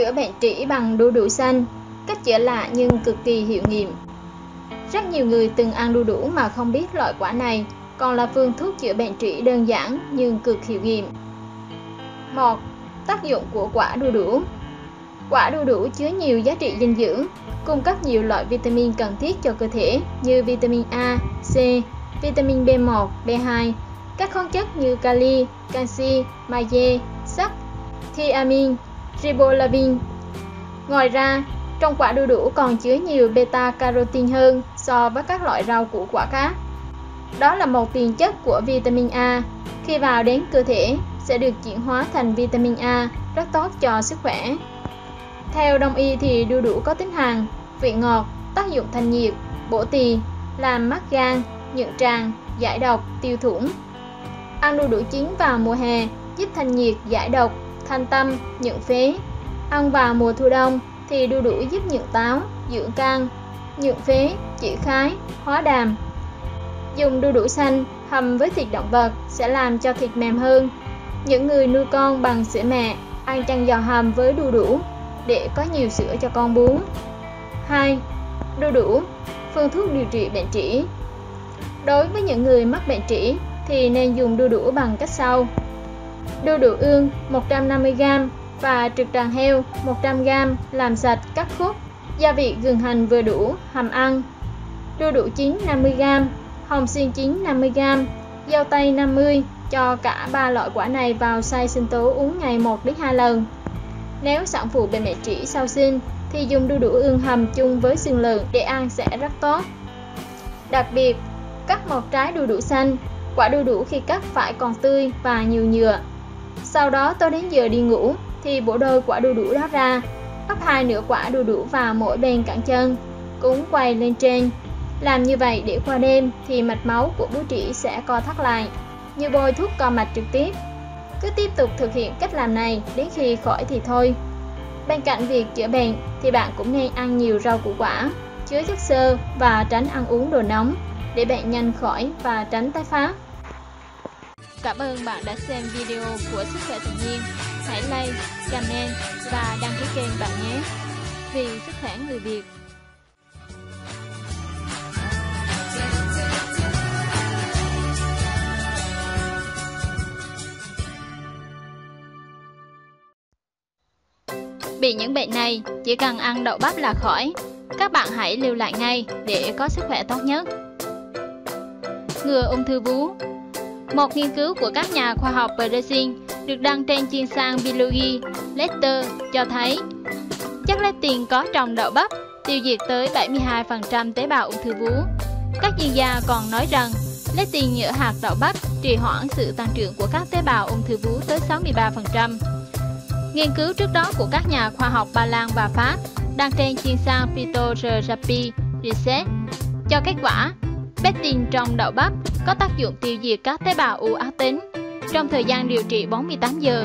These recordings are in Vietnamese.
chữa bệnh trĩ bằng đu đủ xanh, cách chữa lạ nhưng cực kỳ hiệu nghiệm. Rất nhiều người từng ăn đu đủ mà không biết loại quả này còn là phương thuốc chữa bệnh trĩ đơn giản nhưng cực hiệu nghiệm. 1. Tác dụng của quả đu đủ. Quả đu đủ chứa nhiều giá trị dinh dưỡng, cung cấp nhiều loại vitamin cần thiết cho cơ thể như vitamin A, C, vitamin B1, B2, các khoáng chất như kali, canxi, magie, sắt, thiamin, ribolavin. Ngoài ra, trong quả đu đủ còn chứa nhiều beta-carotene hơn so với các loại rau củ quả khác. Đó là một tiền chất của vitamin A, khi vào đến cơ thể sẽ được chuyển hóa thành vitamin A, rất tốt cho sức khỏe. Theo đông y thì đu đủ có tính hàn, vị ngọt, tác dụng thanh nhiệt, bổ tỳ, làm mát gan, nhuận tràng, giải độc, tiêu thủng. Ăn đu đủ chín vào mùa hè giúp thanh nhiệt, giải độc, thanh tâm, nhuận phế. Ăn vào mùa thu đông thì đu đủ giúp nhuận táo, dưỡng can, nhuận phế, chữa khái, hóa đàm. Dùng đu đủ xanh hầm với thịt động vật sẽ làm cho thịt mềm hơn. Những người nuôi con bằng sữa mẹ ăn chăn giò hầm với đu đủ để có nhiều sữa cho con bú. 2. Đu đủ, phương thuốc điều trị bệnh trĩ. Đối với những người mắc bệnh trĩ thì nên dùng đu đủ bằng cách sau: đu đủ ương 150g và trực tràng heo 100g làm sạch cắt khúc, gia vị gừng hành vừa đủ hầm ăn. Đu đủ chín 50g, hồng xiên chín 50g, dâu tây 50, cho cả 3 loại quả này vào xay sinh tố uống ngày 1-2 lần. Nếu sản phụ bị mẹ trĩ sau sinh thì dùng đu đủ ương hầm chung với xương lợn để ăn sẽ rất tốt. Đặc biệt, cắt một trái đu đủ xanh, quả đu đủ khi cắt phải còn tươi và nhiều nhựa. Sau đó tối đến giờ đi ngủ thì bổ đôi quả đu đủ đó ra, ấp 2 nửa quả đu đủ vào mỗi bên cẳng chân, cũng quay lên trên. Làm như vậy để qua đêm thì mạch máu của bú trĩ sẽ co thắt lại, như bôi thuốc co mạch trực tiếp. Cứ tiếp tục thực hiện cách làm này đến khi khỏi thì thôi. Bên cạnh việc chữa bệnh thì bạn cũng nên ăn nhiều rau củ quả, chứa chất xơ và tránh ăn uống đồ nóng để bệnh nhanh khỏi và tránh tái phát. Cảm ơn bạn đã xem video của Sức Khỏe Tự Nhiên. Hãy like, comment và đăng ký kênh bạn nhé. Vì sức khỏe người Việt. Bị những bệnh này chỉ cần ăn đậu bắp là khỏi. Các bạn hãy lưu lại ngay để có sức khỏe tốt nhất. Ngừa ung thư vú. Một nghiên cứu của các nhà khoa học Brazil được đăng trên chuyên san Biology Letter cho thấy chất lectin có trong đậu bắp tiêu diệt tới 72% tế bào ung thư vú. Các chuyên gia còn nói rằng lectin nhựa hạt đậu bắp trì hoãn sự tăng trưởng của các tế bào ung thư vú tới 63%. Nghiên cứu trước đó của các nhà khoa học Ba Lan và Pháp đăng trên chuyên san Phytotherapy Research cho kết quả lectin trong đậu bắp có tác dụng tiêu diệt các tế bào u ác tính. Trong thời gian điều trị 48 giờ,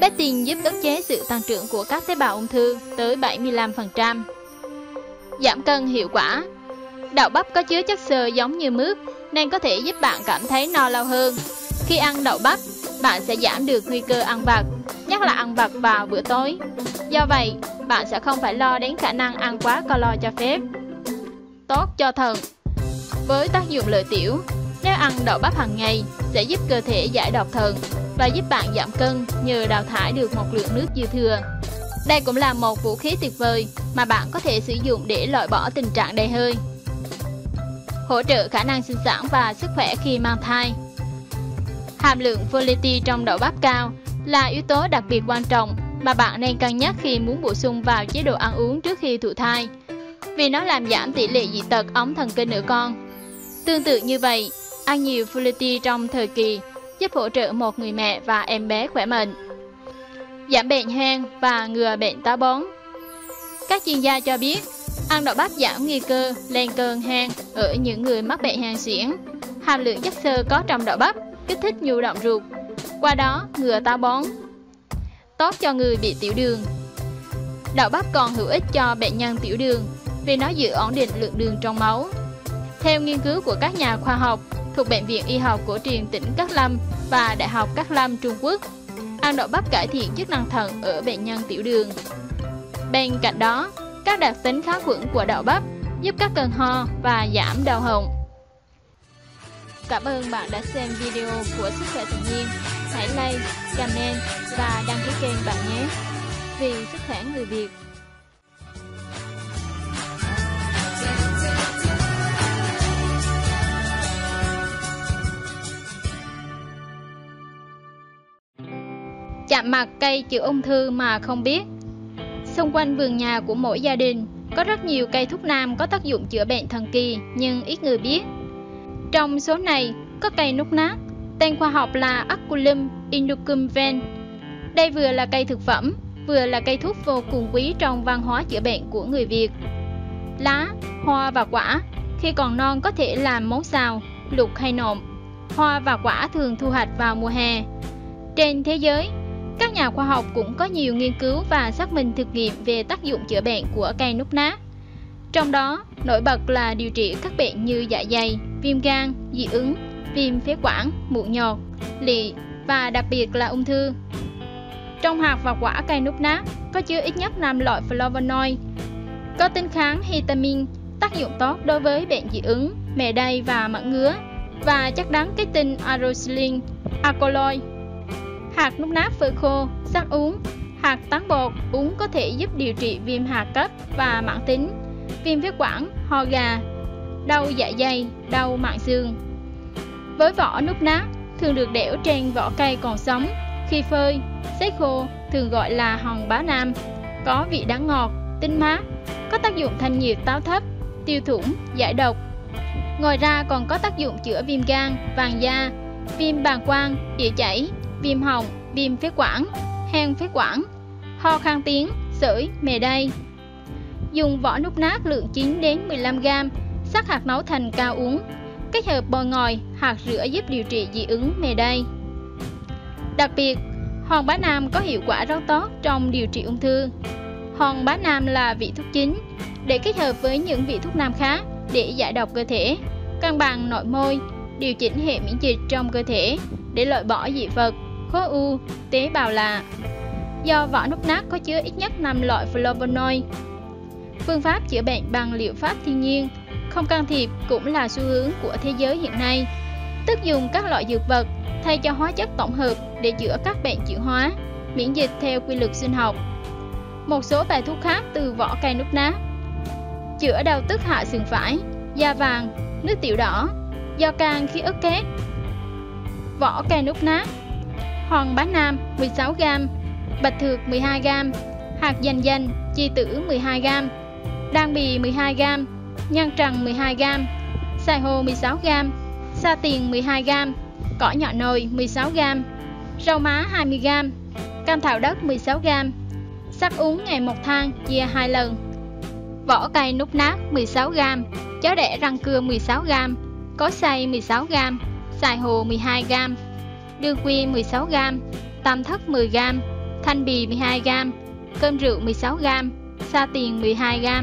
lectin giúp ức chế sự tăng trưởng của các tế bào ung thư tới 75%. Giảm cân hiệu quả. Đậu bắp có chứa chất xơ giống như mướp nên có thể giúp bạn cảm thấy no lâu hơn. Khi ăn đậu bắp, bạn sẽ giảm được nguy cơ ăn vặt, nhất là ăn vặt vào bữa tối. Do vậy, bạn sẽ không phải lo đến khả năng ăn quá calo cho phép. Tốt cho thận. Với tác dụng lợi tiểu, nếu ăn đậu bắp hàng ngày sẽ giúp cơ thể giải độc thận và giúp bạn giảm cân nhờ đào thải được một lượng nước dư thừa. Đây cũng là một vũ khí tuyệt vời mà bạn có thể sử dụng để loại bỏ tình trạng đầy hơi. Hỗ trợ khả năng sinh sản và sức khỏe khi mang thai. Hàm lượng folate trong đậu bắp cao là yếu tố đặc biệt quan trọng mà bạn nên cân nhắc khi muốn bổ sung vào chế độ ăn uống trước khi thụ thai, vì nó làm giảm tỷ lệ dị tật ống thần kinh ở con. Tương tự như vậy, ăn nhiều folate trong thời kỳ giúp hỗ trợ một người mẹ và em bé khỏe mạnh. Giảm bệnh hen và ngừa bệnh táo bón. Các chuyên gia cho biết, ăn đậu bắp giảm nguy cơ lên cơn hen ở những người mắc bệnh hen suyễn. Hàm lượng chất xơ có trong đậu bắp kích thích nhu động ruột, qua đó ngừa táo bón. Tốt cho người bị tiểu đường. Đậu bắp còn hữu ích cho bệnh nhân tiểu đường vì nó giữ ổn định lượng đường trong máu. Theo nghiên cứu của các nhà khoa học thuộc Bệnh viện Y học Cổ truyền tỉnh Cát Lâm và Đại học Cát Lâm Trung Quốc, ăn đậu bắp cải thiện chức năng thận ở bệnh nhân tiểu đường. Bên cạnh đó, các đặc tính kháng khuẩn của đậu bắp giúp các cơn ho và giảm đau họng. Cảm ơn bạn đã xem video của Sức Khỏe Tự Nhiên. Hãy like, comment và đăng ký kênh bạn nhé. Vì sức khỏe người Việt. Chạm mặt cây chữa ung thư mà không biết. Xung quanh vườn nhà của mỗi gia đình có rất nhiều cây thuốc nam có tác dụng chữa bệnh thần kỳ nhưng ít người biết. Trong số này có cây nút nát, tên khoa học là Oxylum Inducumvens. Đây vừa là cây thực phẩm, vừa là cây thuốc vô cùng quý trong văn hóa chữa bệnh của người Việt. Lá, hoa và quả khi còn non có thể làm món xào, luộc hay nộm. Hoa và quả thường thu hoạch vào mùa hè. Trên thế giới, các nhà khoa học cũng có nhiều nghiên cứu và xác minh thực nghiệm về tác dụng chữa bệnh của cây nút nát. Trong đó, nổi bật là điều trị các bệnh như dạ dày, viêm gan, dị ứng, viêm phế quản, mụn nhọt, lị và đặc biệt là ung thư. Trong hạt và quả cây nút nát có chứa ít nhất 5 loại flavonoid, có tính kháng histamine, tác dụng tốt đối với bệnh dị ứng, mề đay và mẩn ngứa, và chất đắng kết tinh arosilin, alkaloid. Hạt nút nát phơi khô, sắc uống, hạt tán bột, uống có thể giúp điều trị viêm hạ cấp và mãn tính, viêm phế quản, ho gà, đau dạ dày, đau mạn xương. Với vỏ nút nát, thường được đẽo trên vỏ cây còn sống, khi phơi, sấy khô, thường gọi là hòn bá nam, có vị đắng ngọt, tinh mát, có tác dụng thanh nhiệt táo thấp, tiêu thủng, giải độc. Ngoài ra còn có tác dụng chữa viêm gan, vàng da, viêm bàng quang, địa chảy, viêm họng, viêm phế quản, hen phế quản, ho khan tiếng, sởi, mề đay. Dùng vỏ nút nát lượng 9 đến 15g, sắc hạt nấu thành cao uống, kết hợp bồi ngòi, hạt rửa giúp điều trị dị ứng mề đay. Đặc biệt, hòn bá nam có hiệu quả rất tốt trong điều trị ung thư. Hòn bá nam là vị thuốc chính, để kết hợp với những vị thuốc nam khác để giải độc cơ thể, cân bằng nội môi, điều chỉnh hệ miễn dịch trong cơ thể để loại bỏ dị vật, khối u, tế bào lạ. Do vỏ nút nát có chứa ít nhất 5 loại flavonoid. Phương pháp chữa bệnh bằng liệu pháp thiên nhiên, không can thiệp cũng là xu hướng của thế giới hiện nay, tức dùng các loại dược vật thay cho hóa chất tổng hợp để chữa các bệnh chuyển hóa, miễn dịch theo quy luật sinh học. Một số bài thuốc khác từ vỏ cây nút nát: chữa đau tức hạ sườn phải, da vàng, nước tiểu đỏ, do can khi ức kết. Vỏ cây nút nát, hòn bá nam 16g, bạch thược 12g, hạt dành dành, chi tử 12g, đan bì 12g, nhân trần 12g, xài hồ 16g, sa tiền 12g, cỏ nhỏ nồi 16g, rau má 20g, cam thảo đất 16g, sắc uống ngày 1 thang chia 2 lần. Vỏ cây nút nát 16g, chó đẻ răng cưa 16g, cối xay 16g, xài hồ 12g, đương quy 16g, tam thất 10g, thanh bì 12g, cơm rượu 16g, sa tiền 12g,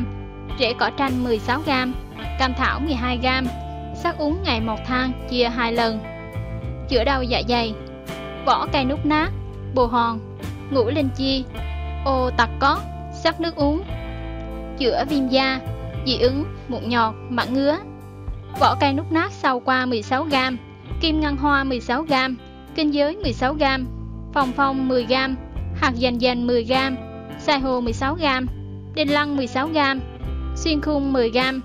rễ cỏ tranh 16g, cam thảo 12g, sắc uống ngày 1 thang chia 2 lần. Chữa đau dạ dày, vỏ cây nút nát, bồ hòn, ngũ linh chi, ô tặc cót, sắc nước uống. Chữa viêm da, dị ứng, mụn nhọt, mẩn ngứa. Vỏ cây nút nát sau qua 16g, kim ngân hoa 16g, kinh giới 16g, phòng phong 10g, hạt dành dành 10g, xài hồ 16g, đinh lăng 16g, xuyên khung 10g,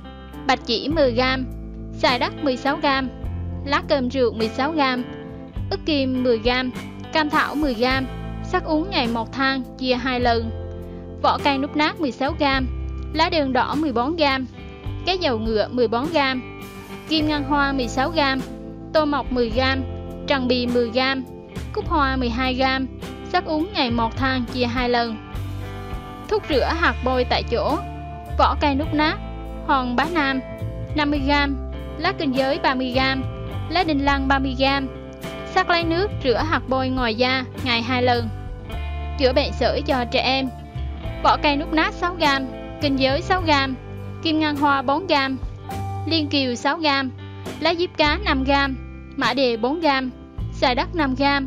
bạch chỉ 10g, xài đất 16g, lá cơm rượu 16g, ức kim 10g, cam thảo 10g, sắc uống ngày 1 thang chia 2 lần. Vỏ cây nút nát 16g, lá đường đỏ 14g, cái dầu ngựa 14g, kim ngân hoa 16g, tô mọc 10g, tràng bì 10g, cúc hoa 12g, sắc uống ngày 1 thang chia 2 lần. Thuốc rửa hạt bôi tại chỗ, vỏ cây nút nát, hòn bá nam 50g, lá kinh giới 30g, lá đinh lăng 30g, sắc lấy nước rửa hạt bôi ngoài da ngày 2 lần. Chữa bệnh sởi cho trẻ em, vỏ cây nút nát 6g, kinh giới 6g, kim ngân hoa 4g, liên kiều 6g, lá diếp cá 5g, mã đề 4g, xài đất 5g,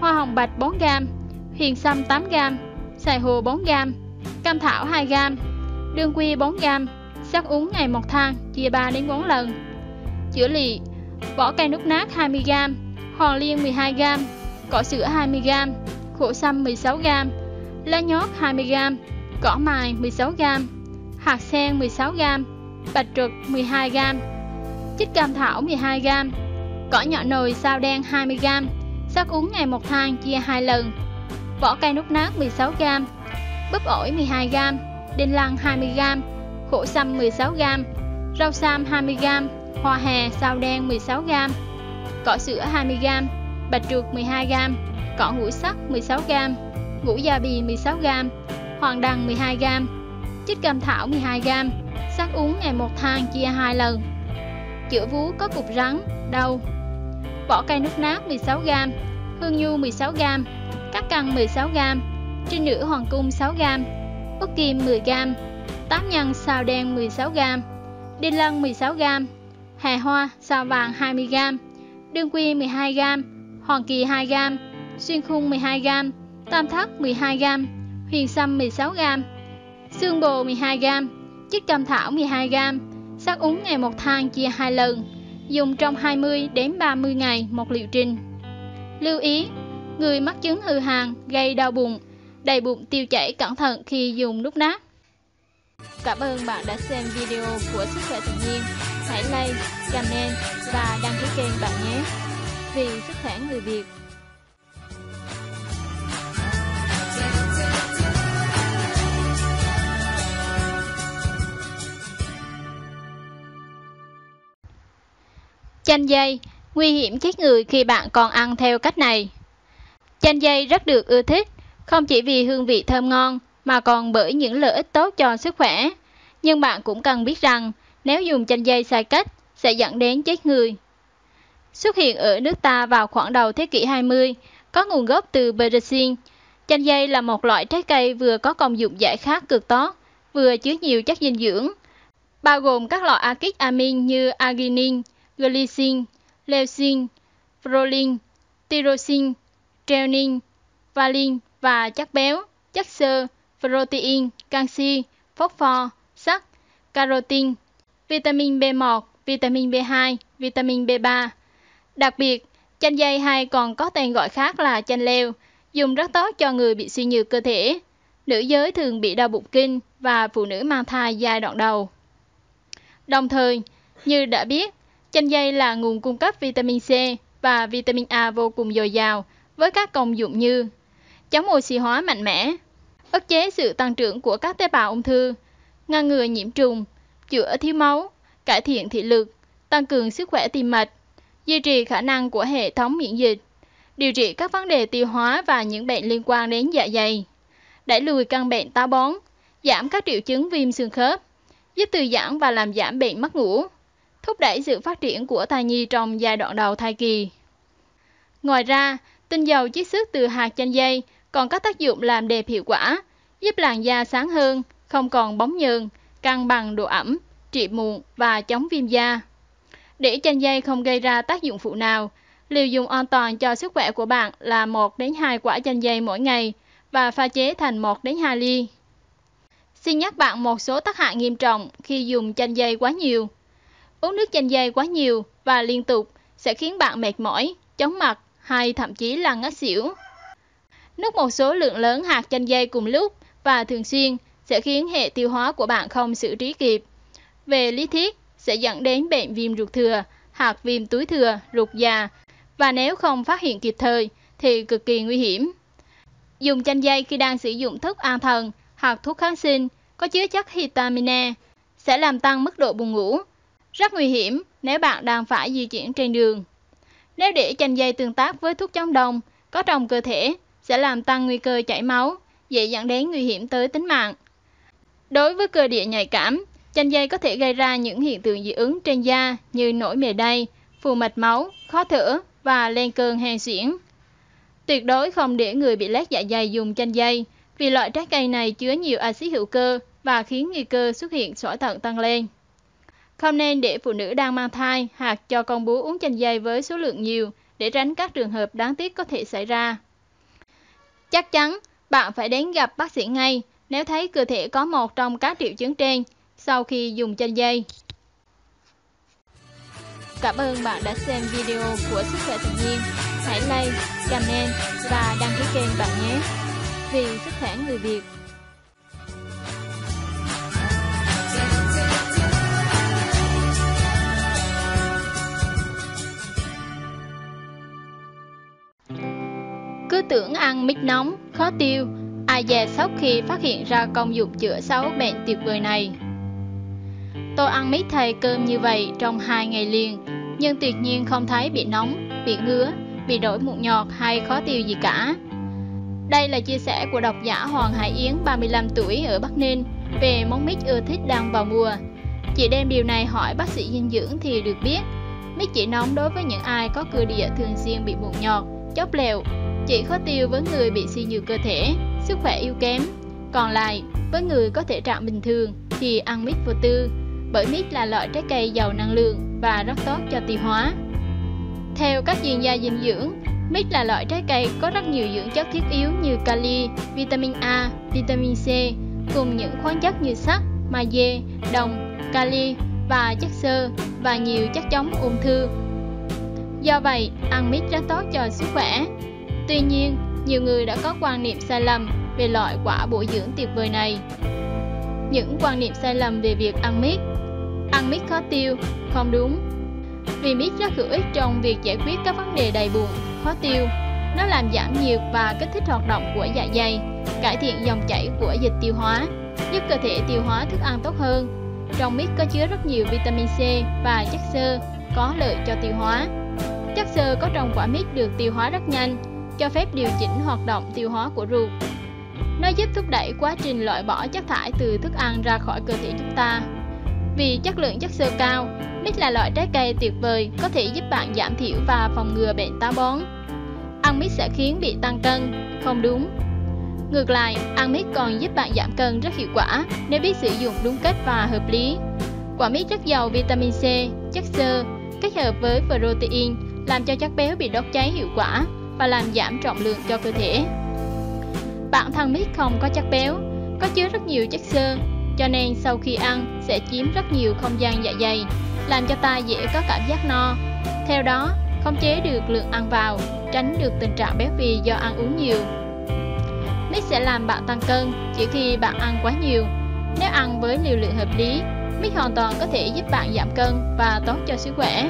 hoa hồng bạch 4g, huyền sâm 8g, xài hồ 4g, cam thảo 2g, đương quy 4g, sắc uống ngày một thang chia 3-4 lần. Chữa lị: vỏ cây nút nát 20g, hòn liên 12g, cỏ sữa 20g, khổ sâm 16g, lá nhót 20g, cỏ mài 16g, hạt sen 16g, bạch trực 12g, chích cam thảo 12g, cỏ nhọ nồi sao đen 20g, sắc uống ngày một thang chia 2 lần. Vỏ cây nút nát 16g, bắp ổi 12g, đinh lăng 20g, khổ sâm 16g, rau sam 20g, hoa hè sao đen 16g, cỏ sữa 20g, bạch trược 12g, cỏ ngũ sắc 16g, ngũ gia bì 16g, hoàng đằng 12g, chích cam thảo 12g, sắc uống ngày một thang chia 2 lần. Chữa vú có cục rắn, đau: vỏ cây nút nát 16g, hương nhu 16g, cắt cằn 16g, trinh nữ hoàng cung 6g, ức kim 10g, tám nhân sao đen 16g, đinh lăng 16g, hà hoa sao vàng 20g, đương quy 12g, hoàng kỳ 2g, xuyên khung 12g, tam thất 12g, huyền sâm 16g, xương bồ 12g, chích cam thảo 12g, sắc uống ngày một thang chia 2 lần, dùng trong 20-30 ngày một liệu trình. Lưu ý: người mắc chứng hư hàn gây đau bụng, đầy bụng tiêu chảy cẩn thận khi dùng nút nát. Cảm ơn bạn đã xem video của Sức Khỏe Tự Nhiên. Hãy like, comment và đăng ký kênh bạn nhé. Vì sức khỏe người Việt. Chanh dây, nguy hiểm chết người khi bạn còn ăn theo cách này. Chanh dây rất được ưa thích, không chỉ vì hương vị thơm ngon mà còn bởi những lợi ích tốt cho sức khỏe. Nhưng bạn cũng cần biết rằng nếu dùng chanh dây sai cách sẽ dẫn đến chết người. Xuất hiện ở nước ta vào khoảng đầu thế kỷ 20, có nguồn gốc từ Brazil. Chanh dây là một loại trái cây vừa có công dụng giải khát cực tốt, vừa chứa nhiều chất dinh dưỡng, bao gồm các loại axit amin như arginin, glycine, leucine, proline, tyrosine, treonin, valine và chất béo, chất xơ, protein, canxi, phosphor, sắt, carotin, vitamin B1, vitamin B2, vitamin B3. Đặc biệt, chanh dây hay còn có tên gọi khác là chanh leo, dùng rất tốt cho người bị suy nhược cơ thể, nữ giới thường bị đau bụng kinh và phụ nữ mang thai giai đoạn đầu. Đồng thời, như đã biết, chanh dây là nguồn cung cấp vitamin C và vitamin A vô cùng dồi dào với các công dụng như chống oxy hóa mạnh mẽ, ức chế sự tăng trưởng của các tế bào ung thư, ngăn ngừa nhiễm trùng, chữa thiếu máu, cải thiện thị lực, tăng cường sức khỏe tim mạch, duy trì khả năng của hệ thống miễn dịch, điều trị các vấn đề tiêu hóa và những bệnh liên quan đến dạ dày, đẩy lùi căn bệnh táo bón, giảm các triệu chứng viêm xương khớp, giúp thư giãn và làm giảm bệnh mất ngủ, thúc đẩy sự phát triển của thai nhi trong giai đoạn đầu thai kỳ. Ngoài ra, tinh dầu chiết xuất từ hạt chanh dây còn có tác dụng làm đẹp hiệu quả, giúp làn da sáng hơn, không còn bóng nhờn, cân bằng độ ẩm, trị mụn và chống viêm da. Để chanh dây không gây ra tác dụng phụ nào, liều dùng an toàn cho sức khỏe của bạn là 1-2 quả chanh dây mỗi ngày và pha chế thành 1-2 ly. Xin nhắc bạn một số tác hại nghiêm trọng khi dùng chanh dây quá nhiều. Uống nước chanh dây quá nhiều và liên tục sẽ khiến bạn mệt mỏi, chóng mặt hay thậm chí là ngất xỉu. Nuốt một số lượng lớn hạt chanh dây cùng lúc và thường xuyên sẽ khiến hệ tiêu hóa của bạn không xử trí kịp. Về lý thuyết sẽ dẫn đến bệnh viêm ruột thừa, hạt viêm túi thừa, ruột già và nếu không phát hiện kịp thời thì cực kỳ nguy hiểm. Dùng chanh dây khi đang sử dụng thuốc an thần hoặc thuốc kháng sinh có chứa chất vitamin E sẽ làm tăng mức độ buồn ngủ. Rất nguy hiểm nếu bạn đang phải di chuyển trên đường. Nếu để chanh dây tương tác với thuốc chống đông có trong cơ thể sẽ làm tăng nguy cơ chảy máu, dễ dẫn đến nguy hiểm tới tính mạng. Đối với cơ địa nhạy cảm, chanh dây có thể gây ra những hiện tượng dị ứng trên da như nổi mề đay, phù mạch máu, khó thở và lên cơn hen suyễn. Tuyệt đối không để người bị loét dạ dày dùng chanh dây vì loại trái cây này chứa nhiều axit hữu cơ và khiến nguy cơ xuất hiện sỏi thận tăng lên. Không nên để phụ nữ đang mang thai hoặc cho con bú uống chanh dây với số lượng nhiều để tránh các trường hợp đáng tiếc có thể xảy ra. Chắc chắn bạn phải đến gặp bác sĩ ngay nếu thấy cơ thể có một trong các triệu chứng trên sau khi dùng chanh dây. Cảm ơn bạn đã xem video của Sức Khỏe Tự Nhiên. Hãy like, comment và đăng ký kênh bạn nhé. Vì sức khỏe người Việt. Cứ tưởng ăn mít nóng, khó tiêu, ai dè sốc khi phát hiện ra công dụng chữa 6 bệnh tuyệt vời này. Tôi ăn mít thay cơm như vậy trong 2 ngày liền, nhưng tuyệt nhiên không thấy bị nóng, bị ngứa, bị đổi mụn nhọt hay khó tiêu gì cả. Đây là chia sẻ của độc giả Hoàng Hải Yến, 35 tuổi ở Bắc Ninh về món mít ưa thích đang vào mùa. Chị đem điều này hỏi bác sĩ dinh dưỡng thì được biết, mít chỉ nóng đối với những ai có cơ địa thường xuyên bị mụn nhọt, chốc lẹo. Chỉ khó tiêu với người bị suy nhược cơ thể, sức khỏe yếu kém. Còn lại, với người có thể trạng bình thường thì ăn mít vô tư, bởi mít là loại trái cây giàu năng lượng và rất tốt cho tiêu hóa. Theo các chuyên gia dinh dưỡng, mít là loại trái cây có rất nhiều dưỡng chất thiết yếu như kali, vitamin A, vitamin C, cùng những khoáng chất như sắt, magie, đồng, kali và chất xơ và nhiều chất chống ung thư. Do vậy, ăn mít rất tốt cho sức khỏe. Tuy nhiên, nhiều người đã có quan niệm sai lầm về loại quả bổ dưỡng tuyệt vời này. Những quan niệm sai lầm về việc ăn mít. Ăn mít khó tiêu, không đúng. Vì mít rất hữu ích trong việc giải quyết các vấn đề đầy bụng, khó tiêu. Nó làm giảm nhiệt và kích thích hoạt động của dạ dày, cải thiện dòng chảy của dịch tiêu hóa, giúp cơ thể tiêu hóa thức ăn tốt hơn. Trong mít có chứa rất nhiều vitamin C và chất xơ có lợi cho tiêu hóa. Chất xơ có trong quả mít được tiêu hóa rất nhanh, cho phép điều chỉnh hoạt động tiêu hóa của ruột. Nó giúp thúc đẩy quá trình loại bỏ chất thải từ thức ăn ra khỏi cơ thể chúng ta. Vì chất lượng chất xơ cao, mít là loại trái cây tuyệt vời có thể giúp bạn giảm thiểu và phòng ngừa bệnh táo bón. Ăn mít sẽ khiến bị tăng cân, không đúng. Ngược lại, ăn mít còn giúp bạn giảm cân rất hiệu quả nếu biết sử dụng đúng cách và hợp lý. Quả mít rất giàu vitamin C, chất xơ, kết hợp với protein làm cho chất béo bị đốt cháy hiệu quả và làm giảm trọng lượng cho cơ thể. Bản thân mít không có chất béo, có chứa rất nhiều chất xơ, cho nên sau khi ăn sẽ chiếm rất nhiều không gian dạ dày, làm cho ta dễ có cảm giác no. Theo đó, khống chế được lượng ăn vào, tránh được tình trạng béo phì do ăn uống nhiều. Mít sẽ làm bạn tăng cân chỉ khi bạn ăn quá nhiều. Nếu ăn với liều lượng hợp lý, mít hoàn toàn có thể giúp bạn giảm cân và tốt cho sức khỏe.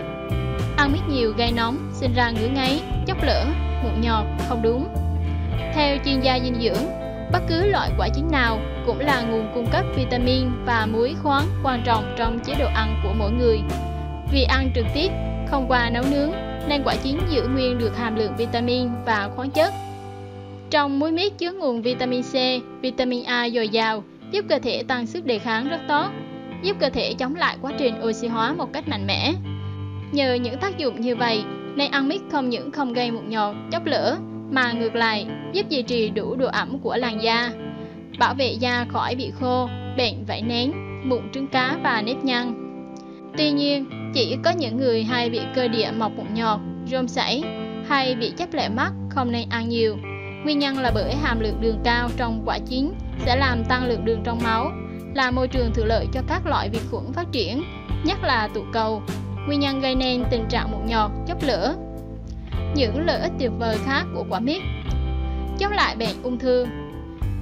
Ăn mít nhiều gây nóng, sinh ra ngứa ngáy, chốc lửa, mụn nhọt, không đúng. Theo chuyên gia dinh dưỡng, bất cứ loại quả chín nào cũng là nguồn cung cấp vitamin và muối khoáng quan trọng trong chế độ ăn của mỗi người. Vì ăn trực tiếp, không qua nấu nướng, nên quả chín giữ nguyên được hàm lượng vitamin và khoáng chất. Trong muối mít chứa nguồn vitamin C, vitamin A dồi dào, giúp cơ thể tăng sức đề kháng rất tốt, giúp cơ thể chống lại quá trình oxy hóa một cách mạnh mẽ. Nhờ những tác dụng như vậy, nên ăn mít không những không gây mụn nhọt, chốc lửa, mà ngược lại giúp duy trì đủ độ ẩm của làn da, bảo vệ da khỏi bị khô, bệnh vảy nén, mụn trứng cá và nếp nhăn. Tuy nhiên, chỉ có những người hay bị cơ địa mọc mụn nhọt, rôm sảy hay bị chắp lẻ mắt không nên ăn nhiều. Nguyên nhân là bởi hàm lượng đường cao trong quả chín sẽ làm tăng lượng đường trong máu, là môi trường thuận lợi cho các loại vi khuẩn phát triển, nhất là tụ cầu. Nguyên nhân gây nên tình trạng mụn nhọt, chốc lửa. Những lợi ích tuyệt vời khác của quả mít. Chống lại bệnh ung thư.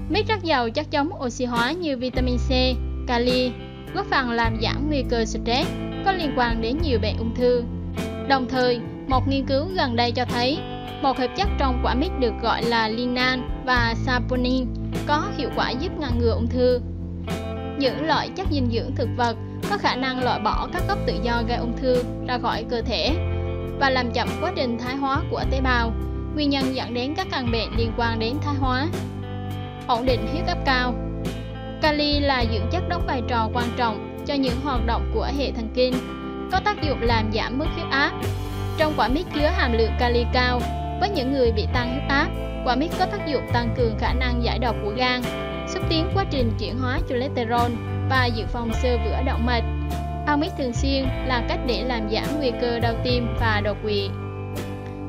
Mít rất giàu chất chống oxy hóa như vitamin C, kali, góp phần làm giảm nguy cơ stress có liên quan đến nhiều bệnh ung thư. Đồng thời, một nghiên cứu gần đây cho thấy một hợp chất trong quả mít được gọi là lignan và saponin có hiệu quả giúp ngăn ngừa ung thư. Những loại chất dinh dưỡng thực vật có khả năng loại bỏ các gốc tự do gây ung thư ra khỏi cơ thể và làm chậm quá trình thoái hóa của tế bào, nguyên nhân dẫn đến các căn bệnh liên quan đến thoái hóa. Ổn định huyết áp cao. Kali là dưỡng chất đóng vai trò quan trọng cho những hoạt động của hệ thần kinh, có tác dụng làm giảm mức huyết áp. Trong quả mít chứa hàm lượng kali cao, với những người bị tăng huyết áp, quả mít có tác dụng tăng cường khả năng giải độc của gan, xúc tiến quá trình chuyển hóa cholesterol và dự phòng xơ vữa động mạch. Ăn mít thường xuyên là cách để làm giảm nguy cơ đau tim và đột quỵ.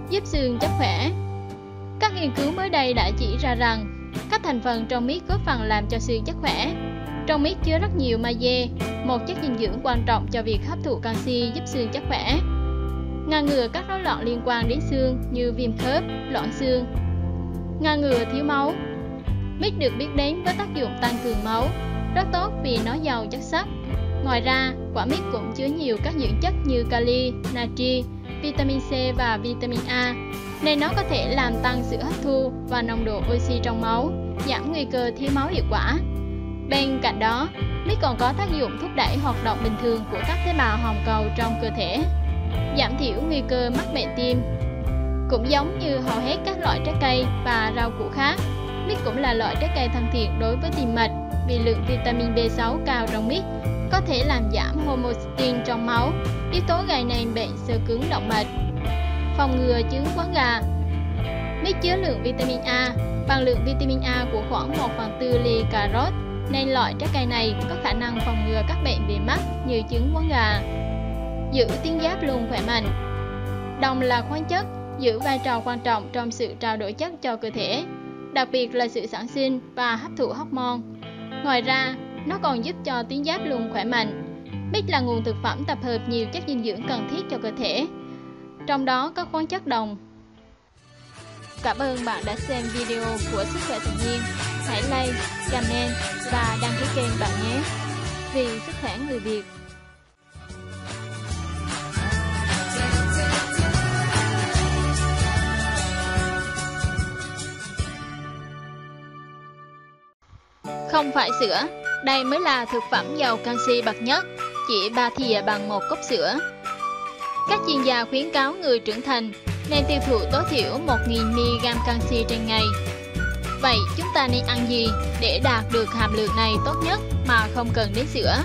Giúp xương chắc khỏe. Các nghiên cứu mới đây đã chỉ ra rằng Các thành phần trong mít góp phần làm cho xương chắc khỏe. Trong mít chứa rất nhiều magie, một chất dinh dưỡng quan trọng cho việc hấp thụ canxi giúp xương chắc khỏe, ngăn ngừa các rối loạn liên quan đến xương như viêm khớp, loãng xương, ngăn ngừa thiếu máu. Mít được biết đến với tác dụng tăng cường máu, rất tốt vì nó giàu chất sắt. Ngoài ra, quả mít cũng chứa nhiều các dưỡng chất như kali, natri, vitamin C và vitamin A, nên nó có thể làm tăng sự hấp thu và nồng độ oxy trong máu, giảm nguy cơ thiếu máu hiệu quả. Bên cạnh đó, mít còn có tác dụng thúc đẩy hoạt động bình thường của các tế bào hồng cầu trong cơ thể, giảm thiểu nguy cơ mắc bệnh tim. Cũng giống như hầu hết các loại trái cây và rau củ khác, mít cũng là loại trái cây thân thiện đối với tim mạch vì lượng vitamin B6 cao trong mít có thể làm giảm homocysteine trong máu, yếu tố gây nên bệnh xơ cứng động mạch. Phòng ngừa chứng quán gà. Mít chứa lượng vitamin A bằng lượng vitamin A của khoảng 1/4 ly cà rốt, nên loại trái cây này có khả năng phòng ngừa các bệnh về mắt như chứng quán gà. Giữ tuyến giáp luôn khỏe mạnh. Đồng là khoáng chất giữ vai trò quan trọng trong sự trao đổi chất cho cơ thể, đặc biệt là sự sản sinh và hấp thụ hormone. Ngoài ra, nó còn giúp cho tuyến giáp luôn khỏe mạnh. Mít là nguồn thực phẩm tập hợp nhiều chất dinh dưỡng cần thiết cho cơ thể, trong đó có khoáng chất đồng. Cảm ơn bạn đã xem video của Sức Khỏe Tự Nhiên. Hãy like, comment và đăng ký kênh bạn nhé. Vì sức khỏe người Việt. Không phải sữa, đây mới là thực phẩm giàu canxi bậc nhất, chỉ 3 thìa bằng 1 cốc sữa. Các chuyên gia khuyến cáo người trưởng thành nên tiêu thụ tối thiểu 1000mg canxi trên ngày. Vậy chúng ta nên ăn gì để đạt được hàm lượng này tốt nhất mà không cần đến sữa?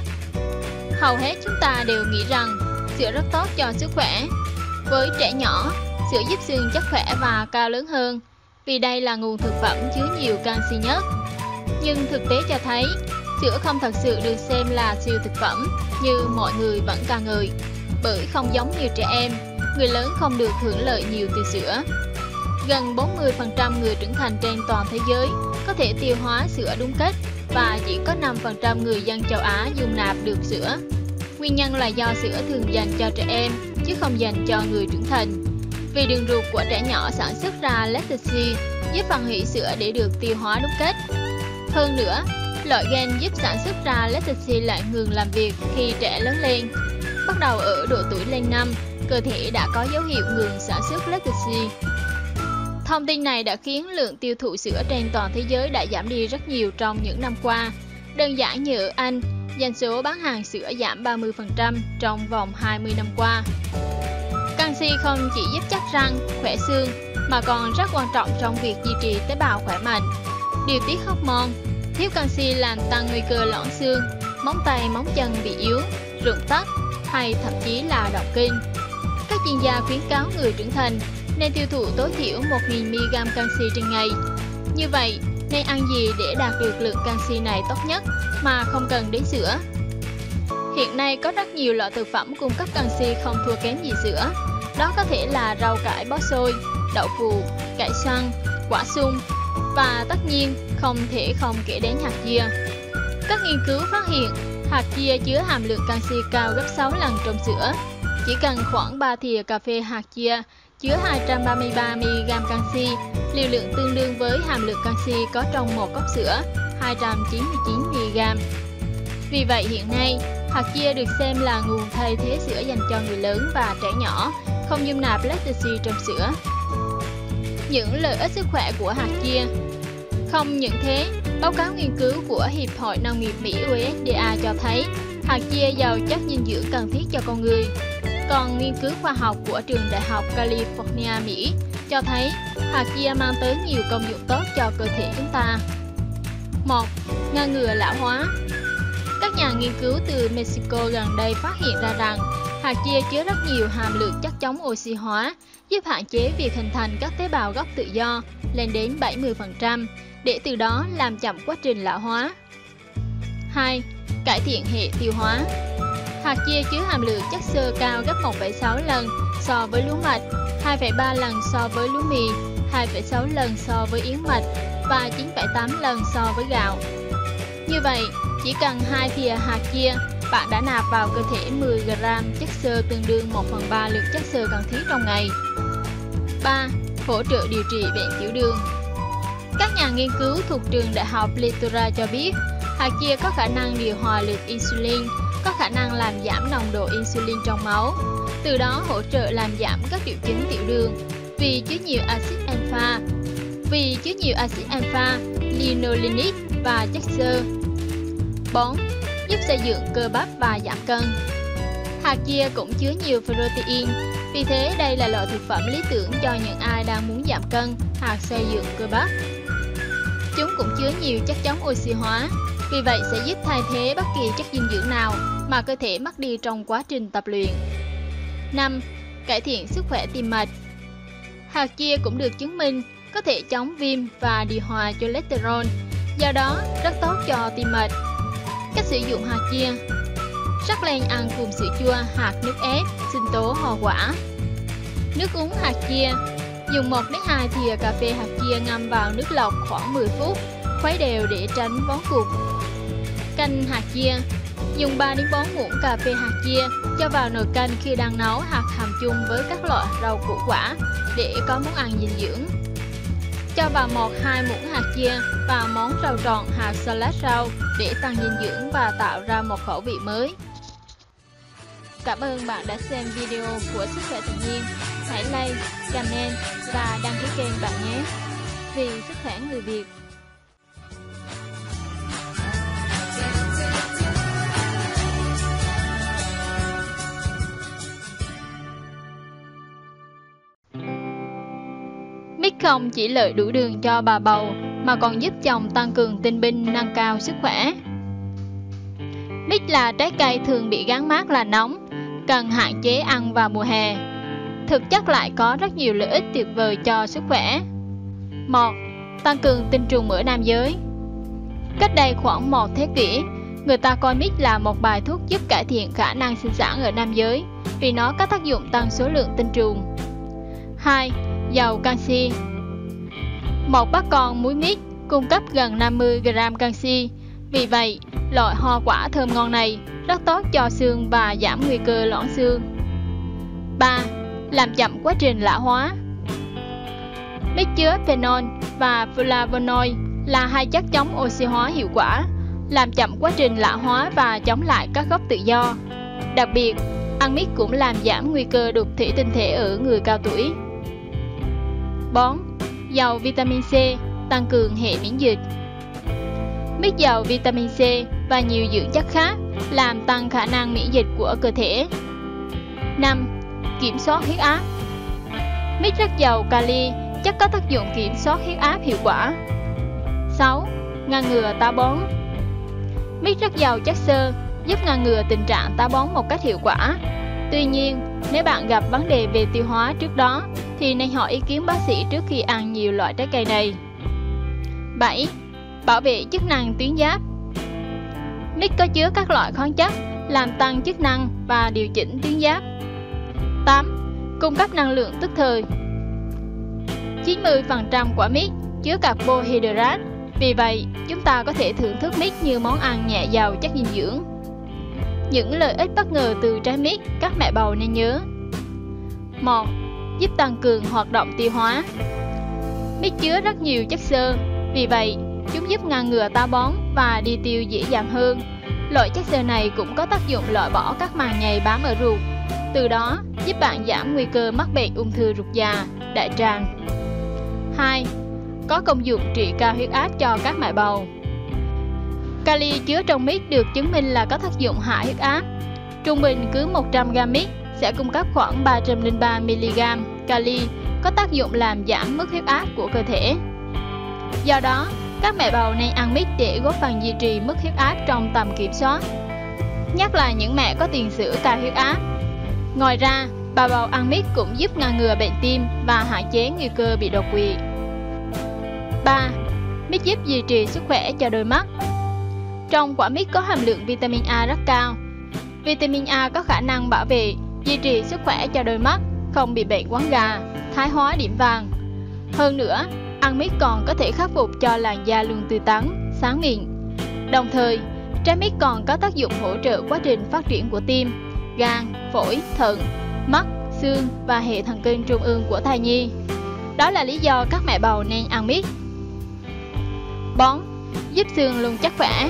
Hầu hết chúng ta đều nghĩ rằng sữa rất tốt cho sức khỏe. Với trẻ nhỏ, sữa giúp xương chắc khỏe và cao lớn hơn, vì đây là nguồn thực phẩm chứa nhiều canxi nhất. Nhưng thực tế cho thấy, sữa không thật sự được xem là siêu thực phẩm như mọi người vẫn ca ngợi, bởi không giống như trẻ em, người lớn không được hưởng lợi nhiều từ sữa. Gần 40% người trưởng thành trên toàn thế giới có thể tiêu hóa sữa đúng cách và chỉ có 5% người dân châu Á dung nạp được sữa. Nguyên nhân là do sữa thường dành cho trẻ em chứ không dành cho người trưởng thành. Vì đường ruột của trẻ nhỏ sản xuất ra lactase giúp phân hủy sữa để được tiêu hóa đúng cách. Hơn nữa, loại gen giúp sản xuất ra lactase lại ngừng làm việc khi trẻ lớn lên. Bắt đầu ở độ tuổi lên 5, cơ thể đã có dấu hiệu ngừng sản xuất lactase. Thông tin này đã khiến lượng tiêu thụ sữa trên toàn thế giới đã giảm đi rất nhiều trong những năm qua. Đơn giản như ở Anh, doanh số bán hàng sữa giảm 30% trong vòng 20 năm qua. Canxi không chỉ giúp chắc răng, khỏe xương mà còn rất quan trọng trong việc duy trì tế bào khỏe mạnh, điều tiết hormone. Thiếu canxi làm tăng nguy cơ loãng xương, móng tay, móng chân bị yếu, rụng tóc hay thậm chí là động kinh. Các chuyên gia khuyến cáo người trưởng thành nên tiêu thụ tối thiểu 1000mg canxi trên ngày. Như vậy, nên ăn gì để đạt được lượng canxi này tốt nhất mà không cần đến sữa? Hiện nay có rất nhiều loại thực phẩm cung cấp canxi không thua kém gì sữa. Đó có thể là rau cải bó xôi, đậu phụ, cải xoăn, quả sung, và tất nhiên không thể không kể đến hạt chia. Các nghiên cứu phát hiện hạt chia chứa hàm lượng canxi cao gấp 6 lần trong sữa. Chỉ cần khoảng 3 thìa cà phê hạt chia chứa 233mg canxi, liều lượng tương đương với hàm lượng canxi có trong 1 cốc sữa 299mg. Vì vậy hiện nay, hạt chia được xem là nguồn thay thế sữa dành cho người lớn và trẻ nhỏ không dung nạp lactase trong sữa. Những lợi ích sức khỏe của hạt chia. Không những thế, báo cáo nghiên cứu của Hiệp hội Nông nghiệp Mỹ USDA cho thấy hạt chia giàu chất dinh dưỡng cần thiết cho con người. Còn nghiên cứu khoa học của trường Đại học California, Mỹ cho thấy hạt chia mang tới nhiều công dụng tốt cho cơ thể chúng ta. 1. Ngăn ngừa lão hóa. Các nhà nghiên cứu từ Mexico gần đây phát hiện ra rằng hạt chia chứa rất nhiều hàm lượng chất chống oxy hóa, giúp hạn chế việc hình thành các tế bào gốc tự do lên đến 70%, để từ đó làm chậm quá trình lão hóa. 2. Cải thiện hệ tiêu hóa. Hạt chia chứa hàm lượng chất xơ cao gấp 1,6 lần so với lúa mạch, 2,3 lần so với lúa mì, 2,6 lần so với yến mạch và 9,8 lần so với gạo. Như vậy, chỉ cần 2 thìa hạt chia, bạn đã nạp vào cơ thể 10g chất xơ tương đương 1/3 lượng chất xơ cần thiết trong ngày. 3. Hỗ trợ điều trị bệnh tiểu đường. Các nhà nghiên cứu thuộc trường Đại học Litera cho biết, hạt chia có khả năng điều hòa lượng insulin, có khả năng làm giảm nồng độ insulin trong máu, từ đó hỗ trợ làm giảm các triệu chứng tiểu đường vì chứa nhiều axit alpha, linolenic và chất xơ. 4. Giúp xây dựng cơ bắp và giảm cân. Hạt chia cũng chứa nhiều protein, vì thế đây là loại thực phẩm lý tưởng cho những ai đang muốn giảm cân hoặc xây dựng cơ bắp. Chúng cũng chứa nhiều chất chống oxy hóa, vì vậy sẽ giúp thay thế bất kỳ chất dinh dưỡng nào mà cơ thể mất đi trong quá trình tập luyện. 5. Cải thiện sức khỏe tim mạch. Hạt chia cũng được chứng minh có thể chống viêm và điều hòa cholesterol, do đó rất tốt cho tim mạch. Cách sử dụng hạt chia: sắc lên ăn cùng sữa chua, hạt nước ép, sinh tố hoa quả. Nước uống hạt chia: dùng 1-2 thìa cà phê hạt chia ngâm vào nước lọc khoảng 10 phút, khuấy đều để tránh vón cục. Canh hạt chia: dùng 3-4 muỗng cà phê hạt chia cho vào nồi canh khi đang nấu hoặc hầm chung với các loại rau củ quả để có món ăn dinh dưỡng. Cho vào 1-2 muỗng hạt chia vào món rau trộn hoặc salad rau để tăng dinh dưỡng và tạo ra một khẩu vị mới. Cảm ơn bạn đã xem video của Sức Khỏe Tự Nhiên. Hãy like, comment và đăng ký kênh bạn nhé. Vì sức khỏe người Việt. Mít không chỉ lợi đủ đường cho bà bầu mà còn giúp chồng tăng cường tinh binh, nâng cao sức khỏe. Mít là trái cây thường bị gắn mác là nóng, cần hạn chế ăn vào mùa hè. Thực chất lại có rất nhiều lợi ích tuyệt vời cho sức khỏe. 1. Tăng cường tinh trùng ở nam giới. Cách đây khoảng 1 thế kỷ, người ta coi mít là một bài thuốc giúp cải thiện khả năng sinh sản ở nam giới vì nó có tác dụng tăng số lượng tinh trùng. 2. Giàu canxi. Một bát con muối mít cung cấp gần 50g canxi. Vì vậy, loại hoa quả thơm ngon này rất tốt cho xương và giảm nguy cơ loãng xương. 3. Làm chậm quá trình lão hóa. Mít chứa phenol và flavonoid là 2 chất chống oxy hóa hiệu quả, làm chậm quá trình lão hóa và chống lại các gốc tự do. Đặc biệt, ăn mít cũng làm giảm nguy cơ đục thủy tinh thể ở người cao tuổi. 4. Giàu vitamin C, tăng cường hệ miễn dịch. Mít giàu vitamin C và nhiều dưỡng chất khác làm tăng khả năng miễn dịch của cơ thể. 5. Kiểm soát huyết áp. Mít rất giàu kali, chất có tác dụng kiểm soát huyết áp hiệu quả. 6. Ngăn ngừa táo bón. Mít rất giàu chất xơ, giúp ngăn ngừa tình trạng táo bón một cách hiệu quả. Tuy nhiên, nếu bạn gặp vấn đề về tiêu hóa trước đó thì nên hỏi ý kiến bác sĩ trước khi ăn nhiều loại trái cây này. 7. Bảo vệ chức năng tuyến giáp. Mít có chứa các loại khoáng chất làm tăng chức năng và điều chỉnh tuyến giáp. 8. Cung cấp năng lượng tức thời. 90% quả mít chứa carbohydrate, vì vậy chúng ta có thể thưởng thức mít như món ăn nhẹ giàu chất dinh dưỡng. Những lợi ích bất ngờ từ trái mít các mẹ bầu nên nhớ. 1. Giúp tăng cường hoạt động tiêu hóa. Mít chứa rất nhiều chất xơ, vì vậy chúng giúp ngăn ngừa táo bón và đi tiêu dễ dàng hơn. Loại chất xơ này cũng có tác dụng loại bỏ các màng nhầy bám ở ruột, từ đó giúp bạn giảm nguy cơ mắc bệnh ung thư ruột già, đại tràng. 2. Có công dụng trị cao huyết áp cho các mẹ bầu. Kali chứa trong mít được chứng minh là có tác dụng hạ huyết áp. Trung bình cứ 100g mít sẽ cung cấp khoảng 303mg kali, có tác dụng làm giảm mức huyết áp của cơ thể. Do đó, các mẹ bầu nên ăn mít để góp phần duy trì mức huyết áp trong tầm kiểm soát, nhất là những mẹ có tiền sử cao huyết áp. Ngoài ra, bà bầu ăn mít cũng giúp ngăn ngừa bệnh tim và hạn chế nguy cơ bị đột quỵ. 3. Mít giúp duy trì sức khỏe cho đôi mắt. Trong quả mít có hàm lượng vitamin A rất cao. Vitamin A có khả năng bảo vệ, duy trì sức khỏe cho đôi mắt, không bị bệnh quáng gà, thái hóa điểm vàng. Hơn nữa, Ăn mít còn có thể khắc phục cho làn da luôn tươi tắn, sáng mịn. Đồng thời, trái mít còn có tác dụng hỗ trợ quá trình phát triển của tim, gan, phổi, thận, mắt, xương và hệ thần kinh trung ương của thai nhi. Đó là lý do các mẹ bầu nên ăn mít. Bón giúp xương luôn chắc khỏe.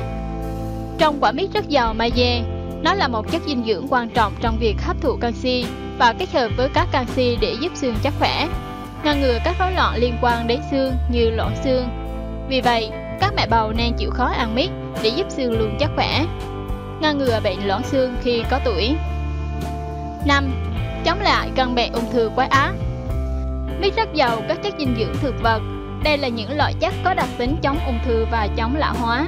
Trong quả mít rất giàu magie, nó là một chất dinh dưỡng quan trọng trong việc hấp thụ canxi và kết hợp với các canxi để giúp xương chắc khỏe, ngăn ngừa các rối loạn liên quan đến xương như loãng xương. Vì vậy, các mẹ bầu nên chịu khó ăn mít để giúp xương luôn chắc khỏe, ngăn ngừa bệnh loãng xương khi có tuổi. 5. Chống lại căn bệnh ung thư quái ác. Mít rất giàu các chất dinh dưỡng thực vật. Đây là những loại chất có đặc tính chống ung thư và chống lão hóa.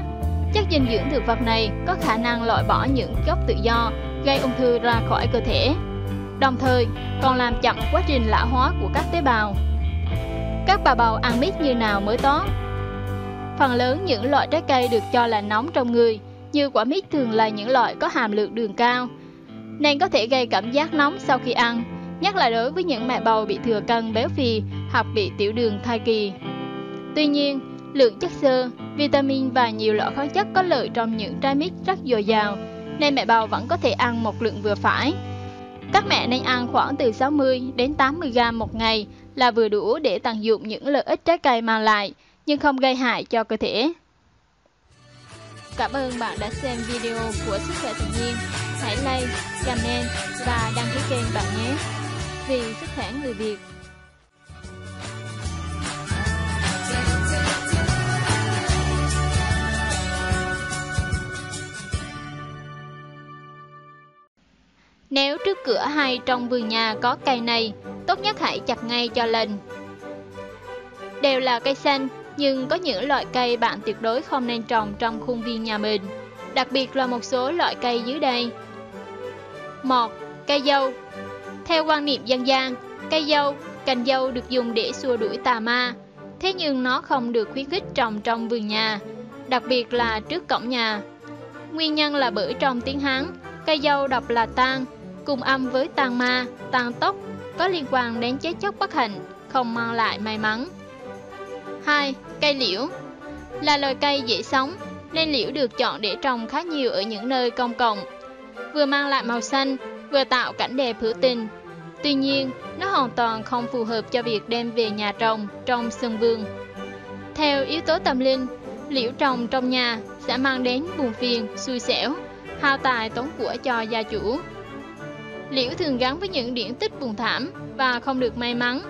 Chất dinh dưỡng thực vật này có khả năng loại bỏ những gốc tự do gây ung thư ra khỏi cơ thể, đồng thời còn làm chậm quá trình lão hóa của các tế bào. Các bà bầu ăn mít như nào mới tốt? Phần lớn những loại trái cây được cho là nóng trong người, như quả mít thường là những loại có hàm lượng đường cao, nên có thể gây cảm giác nóng sau khi ăn, nhất là đối với những mẹ bầu bị thừa cân béo phì hoặc bị tiểu đường thai kỳ. Tuy nhiên, lượng chất xơ, vitamin và nhiều loại khoáng chất có lợi trong những trái mít rất dồi dào, nên mẹ bầu vẫn có thể ăn một lượng vừa phải. Các mẹ nên ăn khoảng từ 60 đến 80 gram một ngày là vừa đủ để tận dụng những lợi ích trái cây mang lại, nhưng không gây hại cho cơ thể. Cảm ơn bạn đã xem video của Sức Khỏe Tự Nhiên. Hãy like, comment và đăng ký kênh bạn nhé. Vì sức khỏe người Việt. Nếu trước cửa hay trong vườn nhà có cây này, tốt nhất hãy chặt ngay cho lành. Đều là cây xanh, nhưng có những loại cây bạn tuyệt đối không nên trồng trong khuôn viên nhà mình, đặc biệt là một số loại cây dưới đây. 1. Cây dâu. Theo quan niệm dân gian, cây dâu, cành dâu được dùng để xua đuổi tà ma, thế nhưng nó không được khuyến khích trồng trong vườn nhà, đặc biệt là trước cổng nhà. Nguyên nhân là bởi trong tiếng Hán, cây dâu đọc là tang, cùng âm với tang ma, tang tốc, có liên quan đến chết chóc bất hạnh, không mang lại may mắn. 2. Cây liễu. Là loài cây dễ sống, nên liễu được chọn để trồng khá nhiều ở những nơi công cộng, vừa mang lại màu xanh, vừa tạo cảnh đẹp hữu tình. Tuy nhiên, nó hoàn toàn không phù hợp cho việc đem về nhà trồng trong sân vườn. Theo yếu tố tâm linh, liễu trồng trong nhà sẽ mang đến buồn phiền, xui xẻo, hao tài tốn của cho gia chủ. Liễu thường gắn với những điển tích buồn thảm và không được may mắn,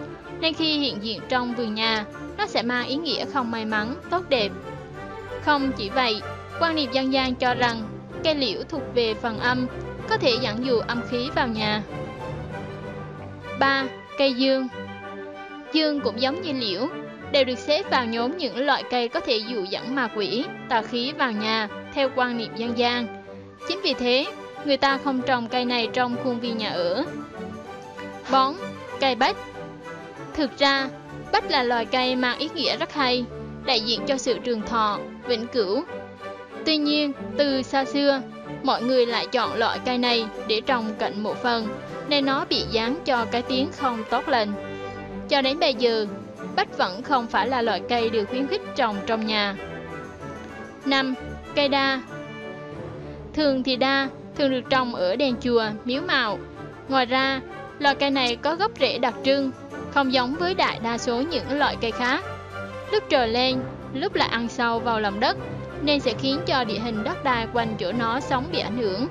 nên khi hiện diện trong vườn nhà, nó sẽ mang ý nghĩa không may mắn, tốt đẹp. Không chỉ vậy, quan niệm dân gian cho rằng cây liễu thuộc về phần âm, có thể dẫn dụ âm khí vào nhà. 3. Cây dương. Dương cũng giống như liễu, đều được xếp vào nhóm những loại cây có thể dụ dẫn ma quỷ, tà khí vào nhà theo quan niệm dân gian. Chính vì thế, người ta không trồng cây này trong khuôn viên nhà ở. 4. Cây bách. Thực ra, bách là loài cây mang ý nghĩa rất hay, đại diện cho sự trường thọ, vĩnh cửu. Tuy nhiên, từ xa xưa, mọi người lại chọn loại cây này để trồng cạnh mộ phần, nên nó bị dán cho cái tiếng không tốt lành. Cho đến bây giờ, bách vẫn không phải là loại cây được khuyến khích trồng trong nhà. 5. Cây đa. Thường thì đa thường được trồng ở đền chùa, miếu mạo. Ngoài ra, loài cây này có gốc rễ đặc trưng, không giống với đại đa số những loại cây khác. Lúc trồi lên, lúc lại ăn sâu vào lòng đất, nên sẽ khiến cho địa hình đất đai quanh chỗ nó sống bị ảnh hưởng.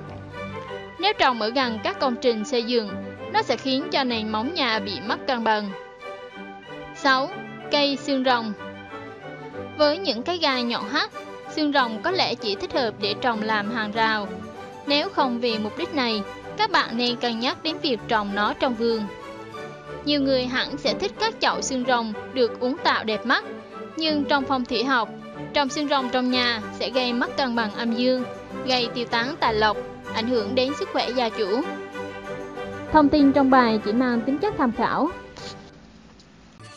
Nếu trồng ở gần các công trình xây dựng, nó sẽ khiến cho nền móng nhà bị mất cân bằng. 6. Cây xương rồng. Với những cái gai nhọn hắt, xương rồng có lẽ chỉ thích hợp để trồng làm hàng rào. Nếu không vì mục đích này, các bạn nên cân nhắc đến việc trồng nó trong vườn. Nhiều người hẳn sẽ thích các chậu xương rồng được uốn tạo đẹp mắt, nhưng trong phong thủy học, trồng xương rồng trong nhà sẽ gây mất cân bằng âm dương, gây tiêu tán tà lộc, ảnh hưởng đến sức khỏe gia chủ. Thông tin trong bài chỉ mang tính chất tham khảo.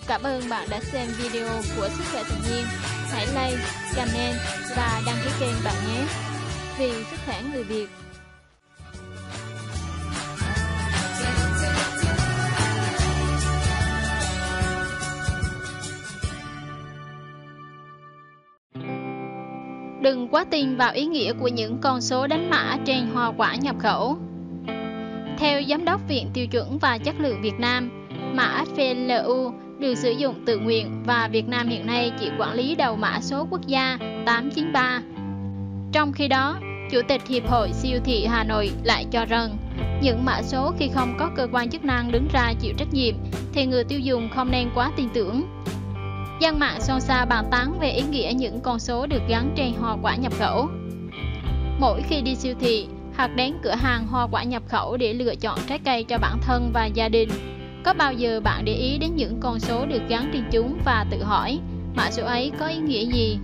Cảm ơn bạn đã xem video của Sức Khỏe Tự Nhiên. Hãy like, comment và đăng ký kênh bạn nhé. Vì sức khỏe người Việt. Đừng quá tin vào ý nghĩa của những con số đánh mã trên hoa quả nhập khẩu. Theo Giám đốc Viện Tiêu chuẩn và Chất lượng Việt Nam, mã FLU được sử dụng tự nguyện và Việt Nam hiện nay chỉ quản lý đầu mã số quốc gia 893. Trong khi đó, Chủ tịch Hiệp hội Siêu thị Hà Nội lại cho rằng, những mã số khi không có cơ quan chức năng đứng ra chịu trách nhiệm thì người tiêu dùng không nên quá tin tưởng. Dân mạng xôn xao bàn tán về ý nghĩa những con số được gắn trên hoa quả nhập khẩu. Mỗi khi đi siêu thị hoặc đến cửa hàng hoa quả nhập khẩu để lựa chọn trái cây cho bản thân và gia đình, có bao giờ bạn để ý đến những con số được gắn trên chúng và tự hỏi mã số ấy có ý nghĩa gì?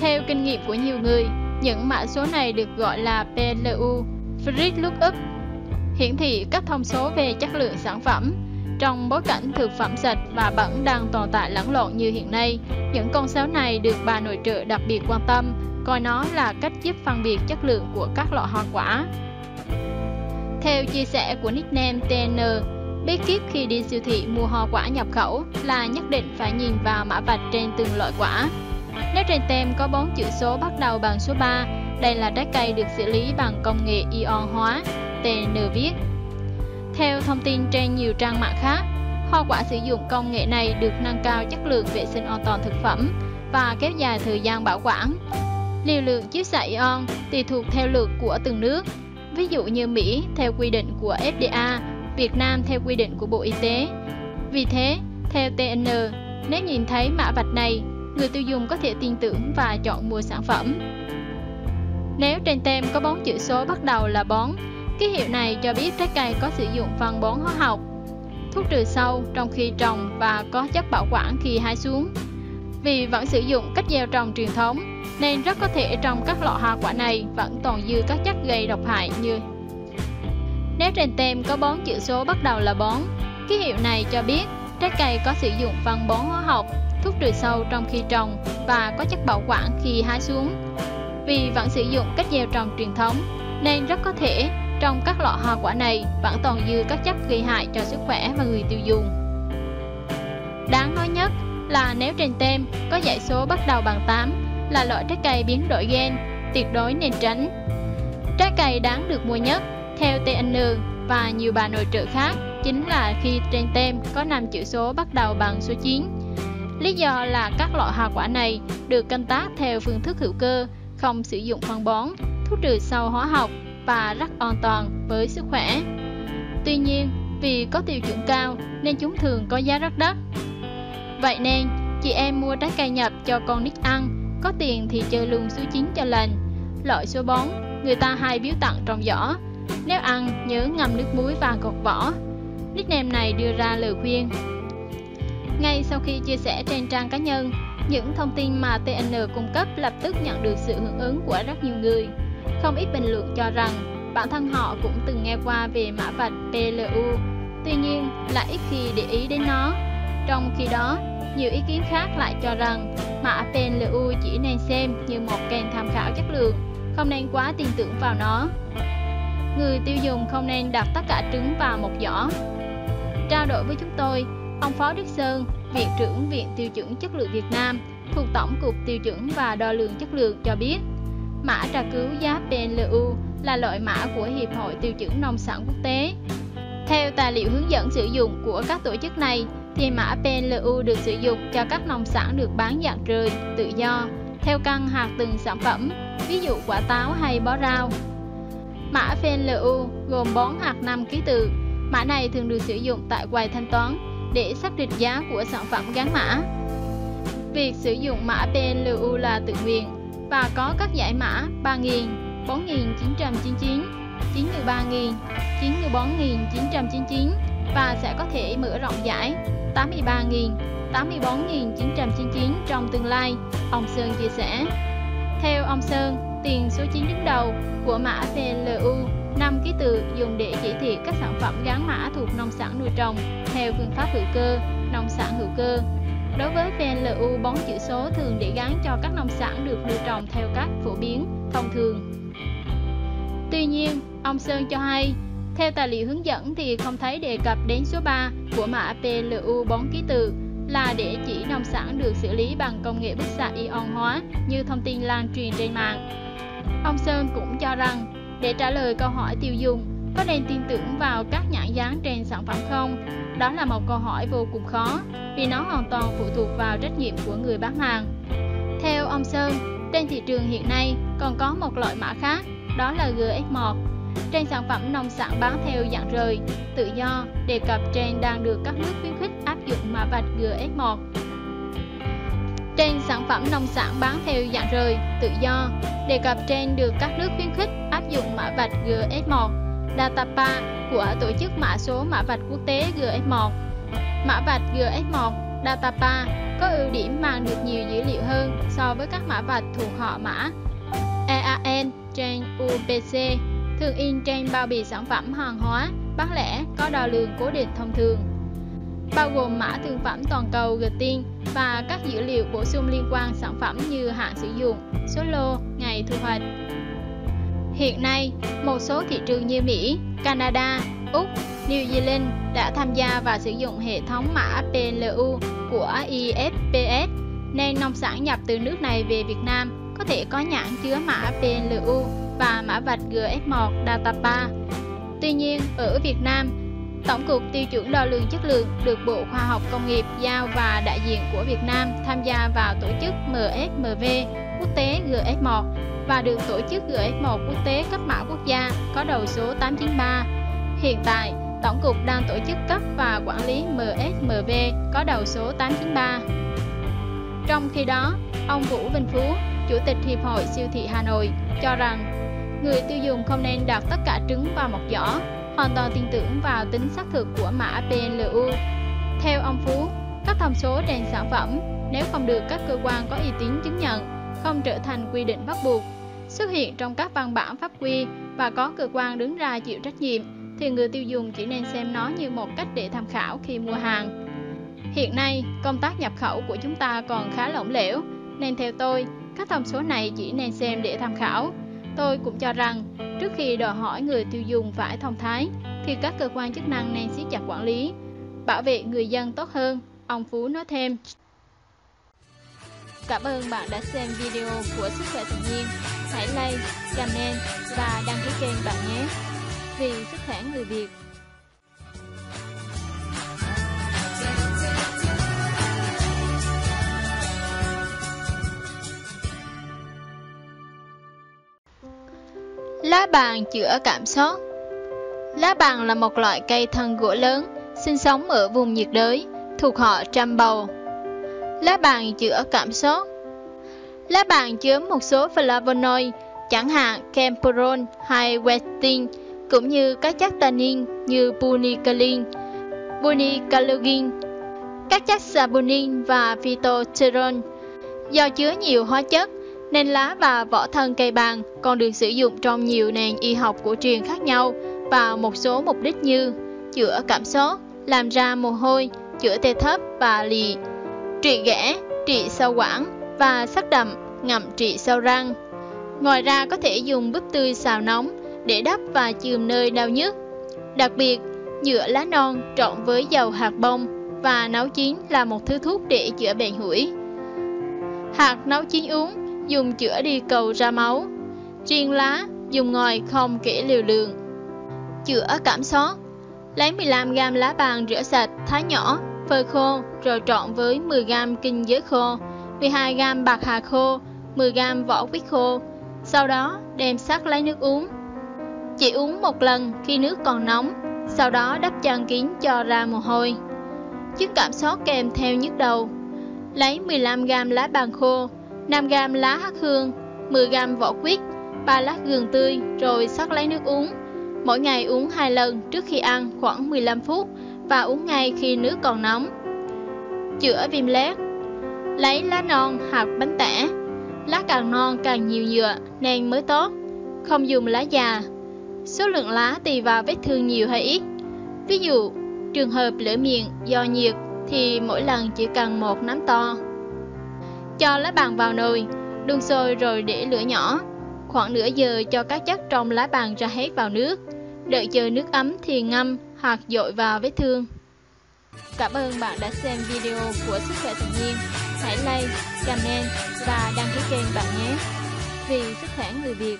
Theo kinh nghiệm của nhiều người, những mã số này được gọi là PLU, Price Lookup, hiển thị các thông số về chất lượng sản phẩm. Trong bối cảnh thực phẩm sạch và bẩn đang tồn tại lẫn lộn như hiện nay, những con số này được bà nội trợ đặc biệt quan tâm, coi nó là cách giúp phân biệt chất lượng của các loại hoa quả. Theo chia sẻ của nickname TN, bí kíp khi đi siêu thị mua hoa quả nhập khẩu là nhất định phải nhìn vào mã vạch trên từng loại quả. Nếu trên tem có 4 chữ số bắt đầu bằng số 3, đây là trái cây được xử lý bằng công nghệ ion hóa, TN viết. Theo thông tin trên nhiều trang mạng khác, hoa quả sử dụng công nghệ này được nâng cao chất lượng vệ sinh an toàn thực phẩm và kéo dài thời gian bảo quản. Liều lượng chiết xạ ion tùy thuộc theo lượt của từng nước, ví dụ như Mỹ theo quy định của FDA, Việt Nam theo quy định của Bộ Y tế. Vì thế, theo TN, nếu nhìn thấy mã vạch này, người tiêu dùng có thể tin tưởng và chọn mua sản phẩm. Nếu trên tem có 4 chữ số bắt đầu là bón, ký hiệu này cho biết trái cây có sử dụng phân bón hóa học, thuốc trừ sâu trong khi trồng và có chất bảo quản khi hái xuống. Vì vẫn sử dụng cách gieo trồng truyền thống, nên rất có thể trong các loại hoa quả này vẫn còn dư các chất gây độc hại như. Nếu trên tem có 4 chữ số bắt đầu là bón, ký hiệu này cho biết trái cây có sử dụng phân bón hóa học, thuốc trừ sâu trong khi trồng và có chất bảo quản khi hái xuống. Vì vẫn sử dụng cách gieo trồng truyền thống, nên rất có thể trong các loại hoa quả này vẫn còn dư các chất gây hại cho sức khỏe và người tiêu dùng. Đáng nói nhất là nếu trên tem có dãy số bắt đầu bằng 8 là loại trái cây biến đổi gen, tuyệt đối nên tránh. Trái cây đáng được mua nhất theo TN và nhiều bà nội trợ khác chính là khi trên tem có 5 chữ số bắt đầu bằng số 9. Lý do là các loại hoa quả này được canh tác theo phương thức hữu cơ, không sử dụng phân bón, thuốc trừ sâu hóa học và rất an toàn với sức khỏe. Tuy nhiên, vì có tiêu chuẩn cao nên chúng thường có giá rất đắt. Vậy nên, chị em mua trái cây nhập cho con nít ăn, có tiền thì chơi luôn số 9 cho lành. Loại số bón, người ta hay biếu tặng trong giỏ. Nếu ăn, nhớ ngâm nước muối và gọt vỏ. Nickname này đưa ra lời khuyên. Ngay sau khi chia sẻ trên trang cá nhân, những thông tin mà TN cung cấp lập tức nhận được sự hưởng ứng của rất nhiều người. Không ít bình luận cho rằng bản thân họ cũng từng nghe qua về mã vạch PLU, tuy nhiên lại ít khi để ý đến nó. Trong khi đó, nhiều ý kiến khác lại cho rằng mã PLU chỉ nên xem như một kênh tham khảo chất lượng, không nên quá tin tưởng vào nó. Người tiêu dùng không nên đặt tất cả trứng vào một giỏ. Trao đổi với chúng tôi, ông Phó Đức Sơn, Viện trưởng Viện Tiêu chuẩn Chất lượng Việt Nam thuộc Tổng cục Tiêu chuẩn và Đo lường Chất lượng cho biết, mã tra cứu giá PLU là loại mã của Hiệp hội Tiêu chuẩn Nông sản Quốc tế. Theo tài liệu hướng dẫn sử dụng của các tổ chức này, thì mã PLU được sử dụng cho các nông sản được bán dạng rời, tự do, theo căn hạt từng sản phẩm, ví dụ quả táo hay bó rau. Mã PLU gồm 4 hạt 5 ký tự. Mã này thường được sử dụng tại quầy thanh toán để xác định giá của sản phẩm gắn mã. Việc sử dụng mã PLU là tự nguyện và có các giải mã 3.000, 4.999, 93.000, 94.999 và sẽ có thể mở rộng giải 83.000, 84.999 trong tương lai, ông Sơn chia sẻ. Theo ông Sơn, tiền số 9 đứng đầu của mã PLU 5 ký tự dùng để chỉ thị các sản phẩm gắn mã thuộc nông sản nuôi trồng theo phương pháp hữu cơ, nông sản hữu cơ. Đối với PLU, 4 chữ số thường để gắn cho các nông sản được nuôi trồng theo cách phổ biến, thông thường. Tuy nhiên, ông Sơn cho hay, theo tài liệu hướng dẫn thì không thấy đề cập đến số 3 của mã PLU 4 ký tự là để chỉ nông sản được xử lý bằng công nghệ bức xạ ion hóa như thông tin lan truyền trên mạng. Ông Sơn cũng cho rằng, để trả lời câu hỏi tiêu dùng, có nên tin tưởng vào các nhãn dán trên sản phẩm không? Đó là một câu hỏi vô cùng khó, vì nó hoàn toàn phụ thuộc vào trách nhiệm của người bán hàng. Theo ông Sơn, trên thị trường hiện nay còn có một loại mã khác, đó là GS1. Trên sản phẩm nông sản bán theo dạng rời, tự do, đề cập trên đang được các nước khuyến khích áp dụng mã vạch GS1. Trên sản phẩm nông sản bán theo dạng rời, tự do, đề cập trên được các nước khuyến khích áp dụng mã vạch GS1, DATAPA của Tổ chức mã số mã vạch quốc tế GS1. Mã vạch GS1, DATAPA có ưu điểm mang được nhiều dữ liệu hơn so với các mã vạch thuộc họ mã EAN trên UPC, thường in trên bao bì sản phẩm hàng hóa, bán lẻ có đo lường cố định thông thường, bao gồm mã thương phẩm toàn cầu GTIN và các dữ liệu bổ sung liên quan sản phẩm như hạn sử dụng, số lô, ngày thu hoạch. Hiện nay, một số thị trường như Mỹ, Canada, Úc, New Zealand đã tham gia và sử dụng hệ thống mã PLU của IFPS, nên nông sản nhập từ nước này về Việt Nam có thể có nhãn chứa mã PLU và mã vạch GS1 DATAPA. Tuy nhiên, ở Việt Nam, Tổng cục Tiêu chuẩn đo lường chất lượng được Bộ Khoa học Công nghiệp giao và đại diện của Việt Nam tham gia vào tổ chức MSMV quốc tế GS1 và được tổ chức GS1 quốc tế cấp mã quốc gia có đầu số 893. Hiện tại, Tổng cục đang tổ chức cấp và quản lý MSMV có đầu số 893. Trong khi đó, ông Vũ Vinh Phú, Chủ tịch Hiệp hội Siêu thị Hà Nội, cho rằng người tiêu dùng không nên đặt tất cả trứng vào một giỏ, hoàn toàn tin tưởng vào tính xác thực của mã PLU. Theo ông Phú, các thông số trên sản phẩm, nếu không được các cơ quan có uy tín chứng nhận, không trở thành quy định bắt buộc, xuất hiện trong các văn bản pháp quy và có cơ quan đứng ra chịu trách nhiệm, thì người tiêu dùng chỉ nên xem nó như một cách để tham khảo khi mua hàng. Hiện nay, công tác nhập khẩu của chúng ta còn khá lỏng lẻo, nên theo tôi, các thông số này chỉ nên xem để tham khảo. Tôi cũng cho rằng, trước khi đòi hỏi người tiêu dùng phải thông thái, thì các cơ quan chức năng nên siết chặt quản lý, bảo vệ người dân tốt hơn, ông Phú nói thêm. Cảm ơn bạn đã xem video của Sức Khỏe Tự Nhiên. Hãy like, comment và đăng ký kênh bạn nhé. Vì sức khỏe người Việt. Lá bàng chữa cảm xúc. Lá bàng là một loại cây thân gỗ lớn, sinh sống ở vùng nhiệt đới, thuộc họ trăm bầu. Lá bàng chữa cảm xúc. Lá bàng chứa một số flavonoid, chẳng hạn camphorol hay quercetin, cũng như các chất tannin như punicalin, punicalogin, các chất saponin và phytosterol. Do chứa nhiều hóa chất, nên lá và vỏ thân cây bàng còn được sử dụng trong nhiều nền y học cổ truyền khác nhau vào một số mục đích như chữa cảm sốt, làm ra mồ hôi, chữa tê thấp và lì, trị ghẻ, trị sâu quản và sắc đậm, ngậm trị sâu răng. Ngoài ra có thể dùng búp tươi xào nóng để đắp và chườm nơi đau nhức. Đặc biệt, nhựa lá non trộn với dầu hạt bông và nấu chín là một thứ thuốc để chữa bệnh hủi. Hạt nấu chín uống dùng chữa đi cầu ra máu, riêng lá dùng ngoài không kể liều lượng. Chữa cảm sốt, lấy 15g lá bàng rửa sạch, thái nhỏ, phơi khô rồi trộn với 10g kinh giới khô, 12g bạc hà khô, 10g vỏ quýt khô, sau đó đem sắc lấy nước uống. Chỉ uống một lần khi nước còn nóng, sau đó đắp chăn kín cho ra mồ hôi. Chứng cảm sốt kèm theo nhức đầu, lấy 15g lá bàng khô, 5g lá hắc hương, 10g vỏ quýt, 3 lát gừng tươi rồi sắc lấy nước uống. Mỗi ngày uống 2 lần trước khi ăn khoảng 15 phút và uống ngay khi nước còn nóng. Chữa viêm loét, lấy lá non hạt bánh tẻ, lá càng non càng nhiều nhựa nên mới tốt, không dùng lá già. Số lượng lá tùy vào vết thương nhiều hay ít. Ví dụ, trường hợp lở miệng do nhiệt thì mỗi lần chỉ cần 1 nắm to. Cho lá bàng vào nồi, đun sôi rồi để lửa nhỏ. Khoảng nửa giờ cho các chất trong lá bàng ra hết vào nước. Đợi chờ nước ấm thì ngâm hoặc dội vào vết thương. Cảm ơn bạn đã xem video của Sức Khỏe Tự Nhiên. Hãy like, comment và đăng ký kênh bạn nhé. Vì sức khỏe người Việt.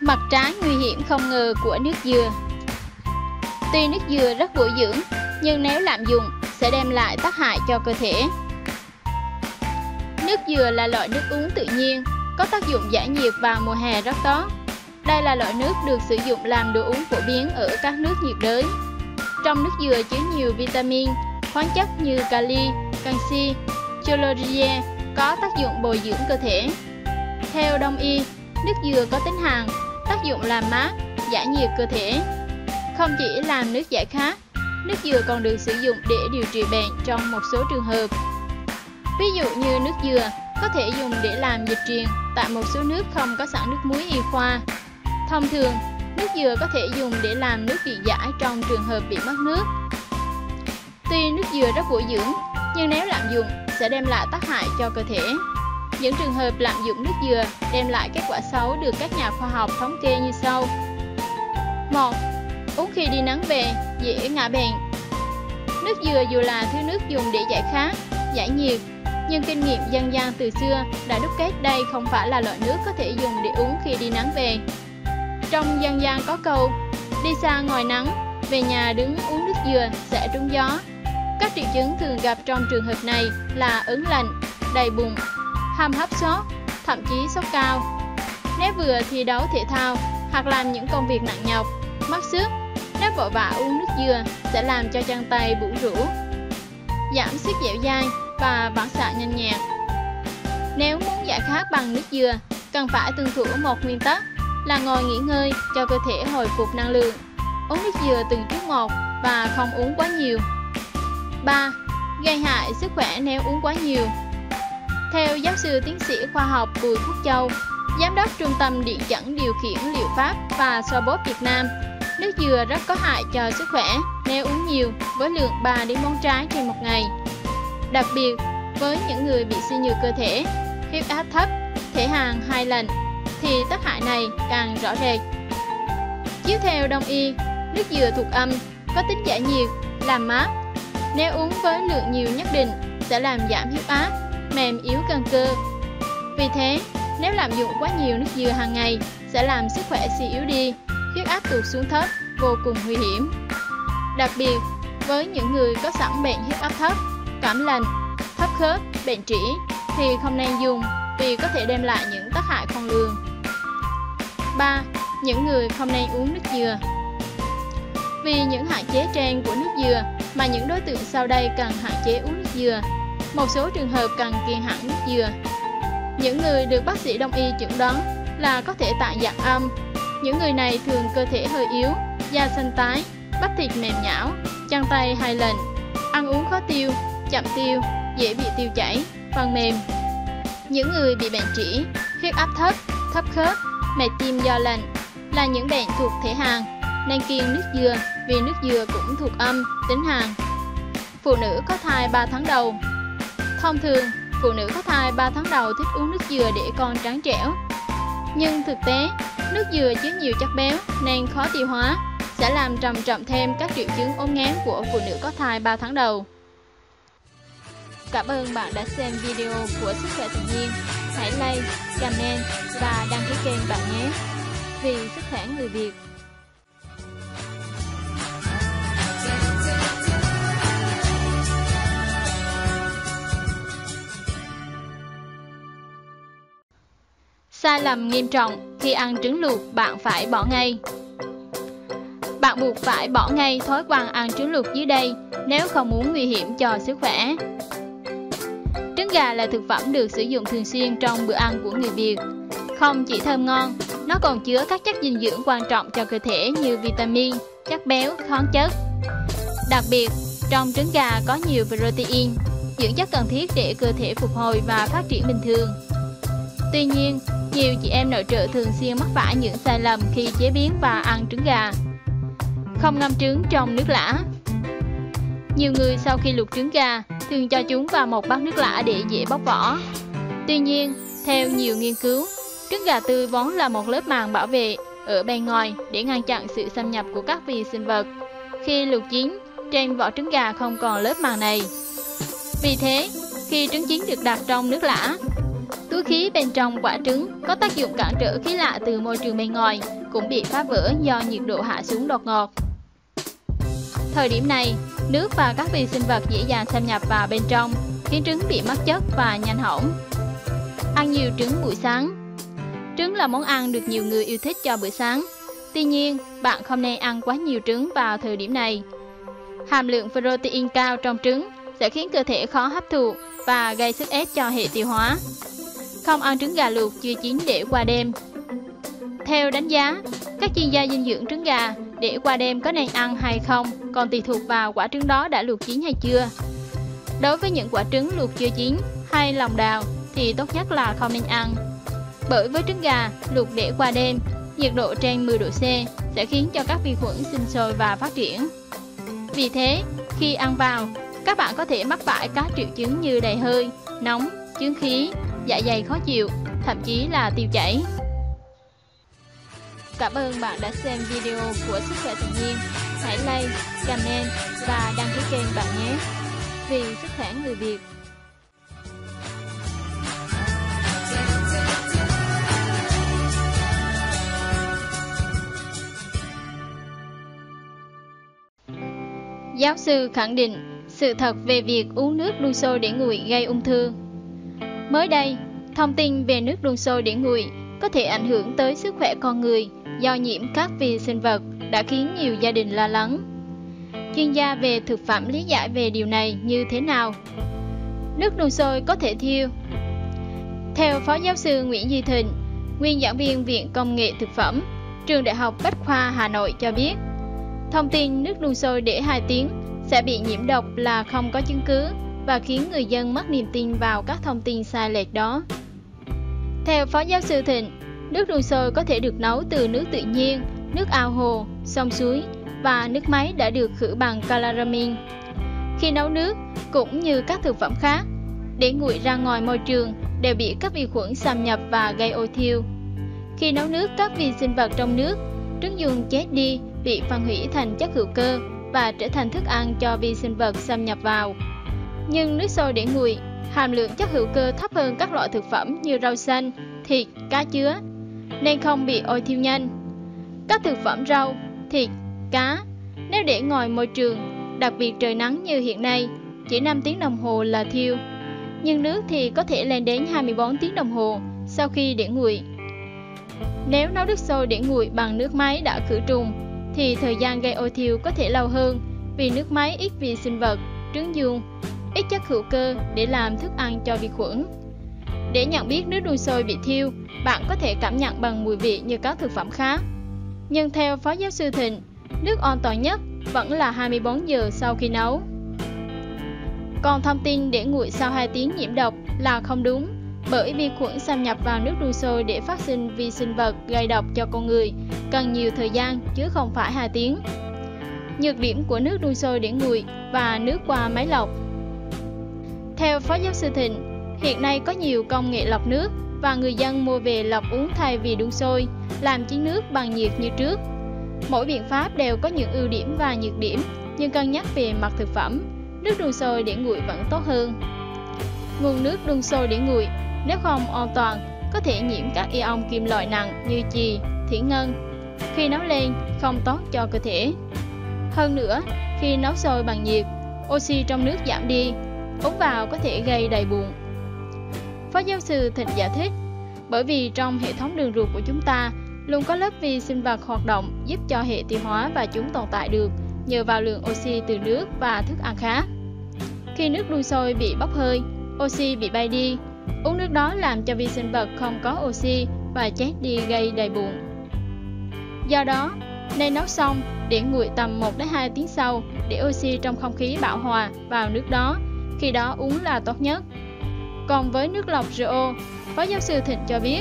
Mặt trái nguy hiểm không ngờ của nước dừa. Tuy nước dừa rất bổ dưỡng, nhưng nếu lạm dụng sẽ đem lại tác hại cho cơ thể. Nước dừa là loại nước uống tự nhiên, có tác dụng giải nhiệt vào mùa hè rất tốt. Đây là loại nước được sử dụng làm đồ uống phổ biến ở các nước nhiệt đới. Trong nước dừa chứa nhiều vitamin, khoáng chất như kali, canxi, chlorie có tác dụng bồi dưỡng cơ thể. Theo Đông y, nước dừa có tính hàn, tác dụng làm mát, giải nhiệt cơ thể. Không chỉ làm nước giải khát, nước dừa còn được sử dụng để điều trị bệnh trong một số trường hợp. Ví dụ như nước dừa có thể dùng để làm dịch truyền tại một số nước không có sẵn nước muối y khoa. Thông thường, nước dừa có thể dùng để làm nước điện giải trong trường hợp bị mất nước. Tuy nước dừa rất bổ dưỡng, nhưng nếu lạm dụng sẽ đem lại tác hại cho cơ thể. Những trường hợp lạm dụng nước dừa đem lại kết quả xấu được các nhà khoa học thống kê như sau. 1. Uống khi đi nắng về, dễ ngã bệnh. Nước dừa dù là thứ nước dùng để giải khát, giải nhiệt, nhưng kinh nghiệm dân gian từ xưa đã đúc kết đây không phải là loại nước có thể dùng để uống khi đi nắng về. Trong dân gian có câu, đi xa ngoài nắng, về nhà đứng uống nước dừa sẽ trúng gió. Các triệu chứng thường gặp trong trường hợp này là ớn lạnh, đầy bụng, hàm hấp sốt, thậm chí sốt cao. Nếu vừa thi đấu thể thao hoặc làm những công việc nặng nhọc, mất sức, nếu vội vã uống nước dừa sẽ làm cho chân tay bủn rũ, giảm sức dẻo dai và phản xạ nhanh nhẹn. Nếu muốn giải khát bằng nước dừa, cần phải tuân thủ một nguyên tắc là ngồi nghỉ ngơi cho cơ thể hồi phục năng lượng, uống nước dừa từng chút một và không uống quá nhiều. 3. Gây hại sức khỏe nếu uống quá nhiều. Theo giáo sư tiến sĩ khoa học Bùi Quốc Châu, giám đốc Trung tâm Điện chẩn điều khiển liệu pháp và xoa bóp Việt Nam, nước dừa rất có hại cho sức khỏe nếu uống nhiều với lượng 3 đến 4 trái trên một ngày. Đặc biệt, với những người bị suy nhược cơ thể, huyết áp thấp, thể hàn hay lạnh, thì tác hại này càng rõ rệt. Chiếu theo Đông y, nước dừa thuộc âm, có tính giải nhiệt, làm mát. Nếu uống với lượng nhiều nhất định, sẽ làm giảm huyết áp, mềm yếu cân cơ. Vì thế, nếu lạm dụng quá nhiều nước dừa hàng ngày sẽ làm sức khỏe suy yếu đi, huyết áp tụt xuống thấp, vô cùng nguy hiểm. Đặc biệt, với những người có sẵn bệnh huyết áp thấp, cảm lạnh, thấp khớp, bệnh trĩ thì không nên dùng vì có thể đem lại những tác hại khôn lường. 3. Những người không nên uống nước dừa. Vì những hạn chế trên của nước dừa mà những đối tượng sau đây cần hạn chế uống nước dừa. Một số trường hợp cần kiêng hẳn nước dừa. Những người được bác sĩ Đông y chẩn đoán là có thể tạng dạng âm. Những người này thường cơ thể hơi yếu, da xanh tái, bắp thịt mềm nhão, chân tay hay lạnh, ăn uống khó tiêu, chậm tiêu, dễ bị tiêu chảy, phần mềm. Những người bị bệnh trĩ, huyết áp thấp, thấp khớp, mệt tim do lạnh là những bệnh thuộc thể hàn nên kiêng nước dừa vì nước dừa cũng thuộc âm, tính hàn. Phụ nữ có thai 3 tháng đầu. Thông thường, phụ nữ có thai 3 tháng đầu thích uống nước dừa để con trắng trẻo. Nhưng thực tế, nước dừa chứa nhiều chất béo nên khó tiêu hóa, sẽ làm trầm trọng thêm các triệu chứng ốm nghén của phụ nữ có thai 3 tháng đầu. Cảm ơn bạn đã xem video của Sức Khỏe Tự Nhiên. Hãy like, comment và đăng ký kênh bạn nhé. Vì sức khỏe người Việt. Sai lầm nghiêm trọng khi ăn trứng luộc bạn phải bỏ ngay. Bạn buộc phải bỏ ngay thói quen ăn trứng luộc dưới đây nếu không muốn nguy hiểm cho sức khỏe. Trứng gà là thực phẩm được sử dụng thường xuyên trong bữa ăn của người Việt. Không chỉ thơm ngon, nó còn chứa các chất dinh dưỡng quan trọng cho cơ thể như vitamin, chất béo, khoáng chất. Đặc biệt, trong trứng gà có nhiều protein, dưỡng chất cần thiết để cơ thể phục hồi và phát triển bình thường. Tuy nhiên, nhiều chị em nội trợ thường xuyên mắc phải những sai lầm khi chế biến và ăn trứng gà. Không ngâm trứng trong nước lã. Nhiều người sau khi luộc trứng gà thường cho chúng vào một bát nước lã để dễ bóc vỏ. Tuy nhiên, theo nhiều nghiên cứu, trứng gà tươi vốn là một lớp màng bảo vệ ở bên ngoài để ngăn chặn sự xâm nhập của các vi sinh vật. Khi luộc chín, trên vỏ trứng gà không còn lớp màng này. Vì thế, khi trứng chín được đặt trong nước lã, túi khí bên trong quả trứng có tác dụng cản trở khí lạ từ môi trường bên ngoài cũng bị phá vỡ do nhiệt độ hạ xuống đột ngột. Thời điểm này, nước và các vi sinh vật dễ dàng xâm nhập vào bên trong, khiến trứng bị mất chất và nhanh hỏng. Ăn nhiều trứng buổi sáng. Trứng là món ăn được nhiều người yêu thích cho bữa sáng. Tuy nhiên, bạn không nên ăn quá nhiều trứng vào thời điểm này. Hàm lượng protein cao trong trứng sẽ khiến cơ thể khó hấp thụ và gây sức ép cho hệ tiêu hóa. Không ăn trứng gà luộc chưa chín để qua đêm. Theo đánh giá, các chuyên gia dinh dưỡng, trứng gà để qua đêm có nên ăn hay không còn tùy thuộc vào quả trứng đó đã luộc chín hay chưa. Đối với những quả trứng luộc chưa chín hay lòng đào thì tốt nhất là không nên ăn. Bởi với trứng gà luộc để qua đêm, nhiệt độ trên 10 độ C sẽ khiến cho các vi khuẩn sinh sôi và phát triển. Vì thế, khi ăn vào, các bạn có thể mắc phải các triệu chứng như đầy hơi, nóng, chướng khí, dạ dày khó chịu, thậm chí là tiêu chảy. Cảm ơn bạn đã xem video của Sức Khỏe Tự Nhiên. Hãy like, comment và đăng ký kênh bạn nhé. Vì sức khỏe người Việt. Giáo sư khẳng định sự thật về việc uống nước đun sôi để nguội gây ung thư. Mới đây, thông tin về nước đun sôi để nguội có thể ảnh hưởng tới sức khỏe con người do nhiễm các vi sinh vật đã khiến nhiều gia đình lo lắng. Chuyên gia về thực phẩm lý giải về điều này như thế nào? Nước đun sôi có thể thiêu. Theo Phó Giáo sư Nguyễn Duy Thịnh, nguyên giảng viên Viện Công nghệ Thực phẩm, Trường Đại học Bách khoa Hà Nội cho biết, thông tin nước đun sôi để 2 tiếng sẽ bị nhiễm độc là không có chứng cứ và khiến người dân mất niềm tin vào các thông tin sai lệch đó. Theo Phó Giáo sư Thịnh, nước đun sôi có thể được nấu từ nước tự nhiên, nước ao hồ, sông suối và nước máy đã được khử bằng chloramin. Khi nấu nước, cũng như các thực phẩm khác, để nguội ra ngoài môi trường đều bị các vi khuẩn xâm nhập và gây ôi thiêu. Khi nấu nước, các vi sinh vật trong nước, trứng dung chết đi, bị phân hủy thành chất hữu cơ và trở thành thức ăn cho vi sinh vật xâm nhập vào. Nhưng nước sôi để nguội, hàm lượng chất hữu cơ thấp hơn các loại thực phẩm như rau xanh, thịt, cá chứa, nên không bị ôi thiêu nhanh. Các thực phẩm rau, thịt, cá, nếu để ngoài môi trường, đặc biệt trời nắng như hiện nay, chỉ 5 tiếng đồng hồ là thiêu. Nhưng nước thì có thể lên đến 24 tiếng đồng hồ sau khi để nguội. Nếu nấu nước sôi để nguội bằng nước máy đã khử trùng, thì thời gian gây ôi thiêu có thể lâu hơn vì nước máy ít vi sinh vật, trứng dung, ít chất hữu cơ để làm thức ăn cho vi khuẩn. Để nhận biết nước đun sôi bị thiêu, bạn có thể cảm nhận bằng mùi vị như các thực phẩm khác. Nhưng theo Phó Giáo sư Thịnh, nước an toàn nhất vẫn là 24 giờ sau khi nấu. Còn thông tin để nguội sau 2 tiếng nhiễm độc là không đúng, bởi vi khuẩn xâm nhập vào nước đun sôi để phát sinh vi sinh vật gây độc cho con người cần nhiều thời gian chứ không phải 2 tiếng. Nhược điểm của nước đun sôi để nguội và nước qua máy lọc. Theo Phó Giáo sư Thịnh, hiện nay có nhiều công nghệ lọc nước và người dân mua về lọc uống thay vì đun sôi, làm chín nước bằng nhiệt như trước. Mỗi biện pháp đều có những ưu điểm và nhược điểm, nhưng cân nhắc về mặt thực phẩm, nước đun sôi để nguội vẫn tốt hơn. Nguồn nước đun sôi để nguội, nếu không an toàn, có thể nhiễm các ion kim loại nặng như chì, thủy ngân. Khi nấu lên, không tốt cho cơ thể. Hơn nữa, khi nấu sôi bằng nhiệt, oxy trong nước giảm đi, uống vào có thể gây đầy bụng. Phó Giáo sư Thịnh giải thích, bởi vì trong hệ thống đường ruột của chúng ta luôn có lớp vi sinh vật hoạt động giúp cho hệ tiêu hóa và chúng tồn tại được nhờ vào lượng oxy từ nước và thức ăn khác. Khi nước đun sôi bị bốc hơi, oxy bị bay đi, uống nước đó làm cho vi sinh vật không có oxy và chết đi, gây đầy bụng. Do đó, nên nấu xong để nguội tầm 1-2 tiếng sau để oxy trong không khí bão hòa vào nước đó, khi đó uống là tốt nhất. Còn với nước lọc RO, Phó Giáo sư Thịnh cho biết,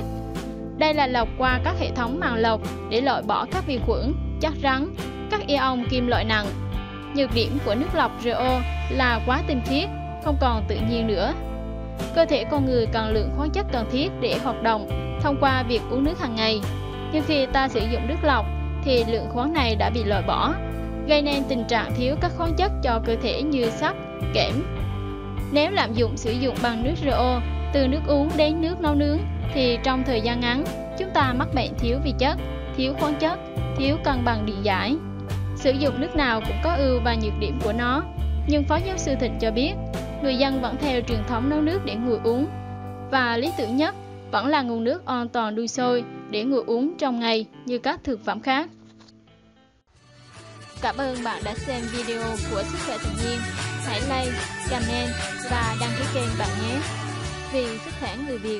đây là lọc qua các hệ thống màng lọc để loại bỏ các vi khuẩn, chất rắn, các ion kim loại nặng. Nhược điểm của nước lọc RO là quá tinh khiết, không còn tự nhiên nữa. Cơ thể con người cần lượng khoáng chất cần thiết để hoạt động thông qua việc uống nước hàng ngày. Nhưng khi ta sử dụng nước lọc thì lượng khoáng này đã bị loại bỏ, gây nên tình trạng thiếu các khoáng chất cho cơ thể như sắt, kẽm. Nếu lạm dụng sử dụng bằng nước RO, từ nước uống đến nước nấu nướng, thì trong thời gian ngắn, chúng ta mắc bệnh thiếu vi chất, thiếu khoáng chất, thiếu cân bằng điện giải. Sử dụng nước nào cũng có ưu và nhược điểm của nó, nhưng Phó Giáo sư Thịnh cho biết, người dân vẫn theo truyền thống nấu nước để nguội uống, và lý tưởng nhất vẫn là nguồn nước an toàn đun sôi để nguội uống trong ngày như các thực phẩm khác. Cảm ơn bạn đã xem video của Sức Khỏe Tự Nhiên. Hãy like, comment và đăng ký kênh bạn nhé. Vì sức khỏe người Việt.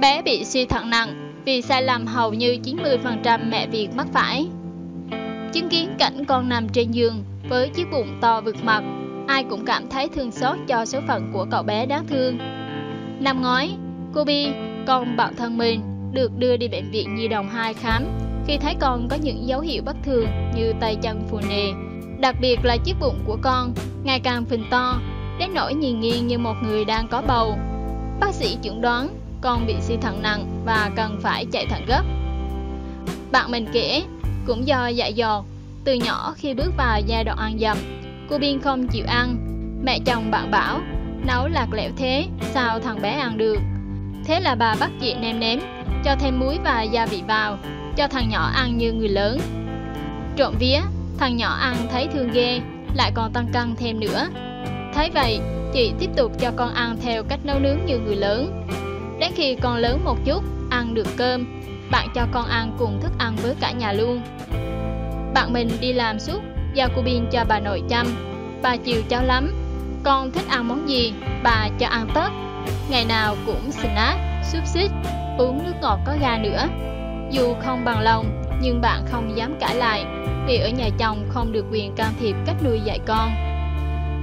Bé bị suy thận nặng vì sai lầm hầu như 90% mẹ Việt mắc phải. Chứng kiến cảnh con nằm trên giường với chiếc bụng to vượt mặt, ai cũng cảm thấy thương xót cho số phận của cậu bé đáng thương. Năm ngoái, cô Bi, con bạn thân mình, được đưa đi bệnh viện Nhi đồng 2 khám khi thấy con có những dấu hiệu bất thường như tay chân phù nề, đặc biệt là chiếc bụng của con ngày càng phình to đến nỗi nhìn nghiêng như một người đang có bầu. Bác sĩ chẩn đoán con bị suy thận nặng và cần phải chạy thận gấp. Bạn mình kể, cũng do dại dột, từ nhỏ khi bước vào giai đoạn ăn dầm, cô Biên không chịu ăn. Mẹ chồng bạn bảo, nấu lạc lẽo thế, sao thằng bé ăn được. Thế là bà bắt chị nêm nếm, cho thêm muối và gia vị vào, cho thằng nhỏ ăn như người lớn. Trộm vía, thằng nhỏ ăn thấy thương ghê, lại còn tăng cân thêm nữa. Thấy vậy, chị tiếp tục cho con ăn theo cách nấu nướng như người lớn. Đến khi con lớn một chút, ăn được cơm, bạn cho con ăn cùng thức ăn với cả nhà luôn. Bạn mình đi làm suốt, giao cô Biên cho bà nội chăm. Bà chiều cháu lắm, con thích ăn món gì, bà cho ăn tất. Ngày nào cũng snack, xúc xích, uống nước ngọt có ga nữa. Dù không bằng lòng, nhưng bạn không dám cãi lại, vì ở nhà chồng không được quyền can thiệp cách nuôi dạy con.